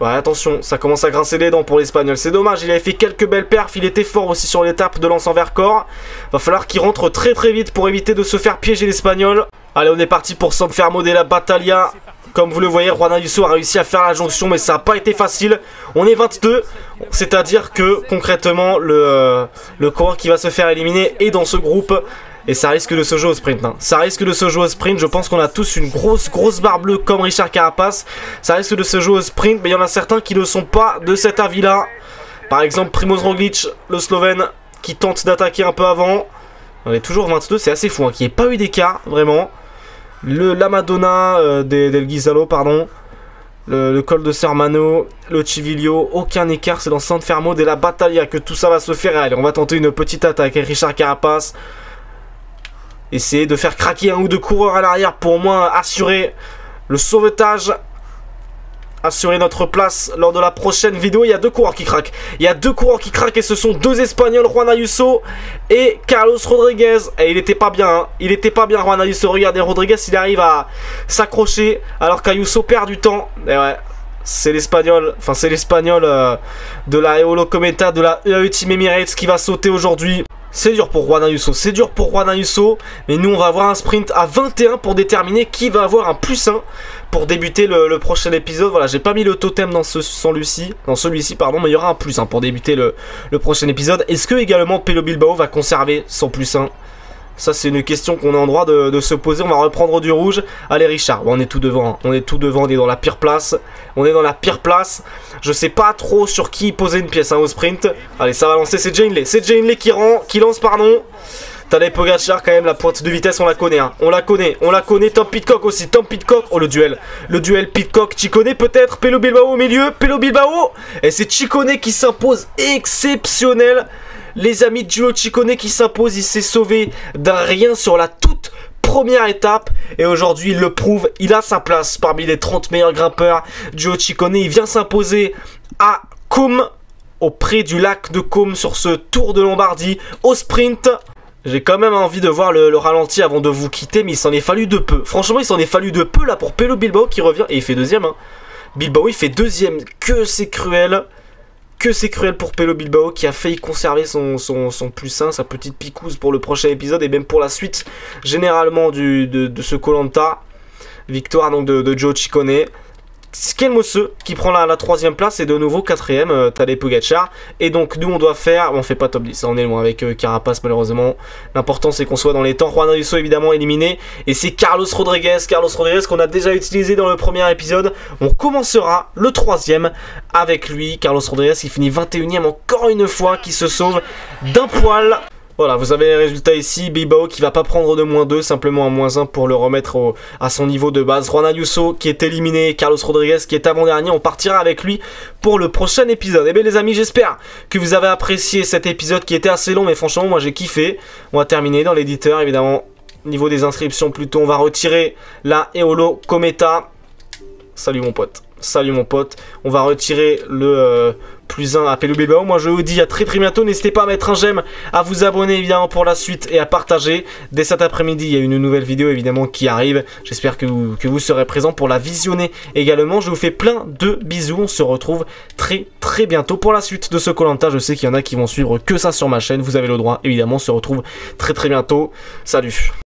Ouais, attention, ça commence à grincer les dents pour l'Espagnol. C'est dommage, il avait fait quelques belles perfs. Il était fort aussi sur l'étape de Lance en Vercors. Va falloir qu'il rentre très très vite pour éviter de se faire piéger l'Espagnol. Allez, on est parti pour San Fermo de la Battaglia. Comme vous le voyez, Juan Ayuso a réussi à faire la jonction, mais ça n'a pas été facile. On est vingt-deux, c'est-à-dire que concrètement, le, euh, le coureur qui va se faire éliminer est dans ce groupe. Et ça risque de se jouer au sprint, hein. Ça risque de se jouer au sprint, je pense qu'on a tous une grosse grosse barre bleue comme Richard Carapaz. Ça risque de se jouer au sprint, mais il y en a certains qui ne sont pas de cet avis-là. Par exemple Primož Roglič, le Slovène, qui tente d'attaquer un peu avant. On est toujours vingt-deux, c'est assez fou, hein, qu'il n'y ait pas eu d'écart, vraiment. Le La Madonna euh, del, del Ghisalo, pardon. Le, le col de Sormano, le Civiglio, aucun écart, c'est dans San Fermo de la Battaglia que tout ça va se faire. Allez, on va tenter une petite attaque avec Richard Carapaz. Essayer de faire craquer un ou deux coureurs à l'arrière pour au moins assurer le sauvetage. Assurer notre place lors de la prochaine vidéo. Il y a deux coureurs qui craquent. Il y a deux coureurs qui craquent et ce sont deux Espagnols, Juan Ayuso et Carlos Rodriguez. Et il était pas bien, hein. Il était pas bien Juan Ayuso. Regardez Rodriguez, il arrive à s'accrocher alors qu'Ayuso perd du temps. Et ouais. C'est l'Espagnol, enfin c'est l'Espagnol euh, de la Eolo Cometa, de la U A E Team Emirates qui va sauter aujourd'hui. C'est dur pour Juan Ayuso, c'est dur pour Juan Ayuso, mais nous on va avoir un sprint à vingt et un pour déterminer qui va avoir un plus un pour débuter le, le prochain épisode. Voilà, j'ai pas mis le totem dans ce, celui-ci, dans celui-ci pardon, mais il y aura un plus un pour débuter le, le prochain épisode. Est-ce que également Pello Bilbao va conserver son plus un? Ça c'est une question qu'on a en droit de, de se poser. On va reprendre du rouge. Allez Richard, on est tout devant, hein. On est tout devant, on est dans la pire place. On est dans la pire place. Je sais pas trop sur qui poser une pièce, hein, au sprint. Allez, ça va lancer, c'est Jane Lee. C'est Jane Lee qui, rend, qui lance, pardon. Tadej Pogačar, quand même, la pointe de vitesse, on la connaît, hein. On la connaît, on la connaît. Tom Pidcock aussi, Tom Pidcock. Oh, le duel, le duel Pidcock, Ciccone peut-être. Pello Bilbao au milieu, Pello Bilbao. Et c'est Ciccone qui s'impose, exceptionnel. Les amis, Gio Ciccone qui s'impose, il s'est sauvé d'un rien sur la toute première étape. Et aujourd'hui, il le prouve, il a sa place parmi les trente meilleurs grimpeurs. Gio Ciccone, il vient s'imposer à Côme, auprès du lac de Côme sur ce Tour de Lombardie, au sprint. J'ai quand même envie de voir le, le ralenti avant de vous quitter, mais il s'en est fallu de peu. Franchement, il s'en est fallu de peu là pour Pello Bilbao qui revient. Et il fait deuxième, hein. Bilbao, il fait deuxième. Que c'est cruel. Que c'est cruel pour Pello Bilbao qui a failli conserver son, son, son plus un, sa petite picouse pour le prochain épisode et même pour la suite généralement du, de, de ce Koh-Lanta. Victoire donc de, de Gio Ciccone. Skjelmose qui prend la, la troisième place et de nouveau quatrième euh, Tadej Pogačar. Et donc nous on doit faire, on fait pas top dix, on est loin avec euh, Carapaz malheureusement. L'important c'est qu'on soit dans les temps. Juan Ayuso évidemment éliminé et c'est Carlos Rodriguez, Carlos Rodriguez qu'on a déjà utilisé dans le premier épisode. On commencera le troisième avec lui, Carlos Rodriguez qui finit vingt et unième encore une fois, qui se sauve d'un poil. Voilà, vous avez les résultats ici, Bilbao qui va pas prendre de moins deux, simplement un moins un pour le remettre au, à son niveau de base. Juan Ayuso qui est éliminé, Carlos Rodriguez qui est avant-dernier, on partira avec lui pour le prochain épisode. Et bien les amis, j'espère que vous avez apprécié cet épisode qui était assez long, mais franchement moi j'ai kiffé. On va terminer dans l'éditeur évidemment, niveau des inscriptions plutôt, on va retirer la Eolo Cometa. Salut mon pote, salut mon pote, on va retirer le... Euh, plus un à Pello Bilbao. Moi je vous dis à très très bientôt, n'hésitez pas à mettre un j'aime, à vous abonner évidemment pour la suite et à partager. Dès cet après-midi il y a une nouvelle vidéo évidemment qui arrive, j'espère que vous, que vous serez présents pour la visionner également. Je vous fais plein de bisous, on se retrouve très très bientôt pour la suite de ce Koh-Lanta. Je sais qu'il y en a qui vont suivre que ça sur ma chaîne, vous avez le droit évidemment, on se retrouve très très bientôt, salut.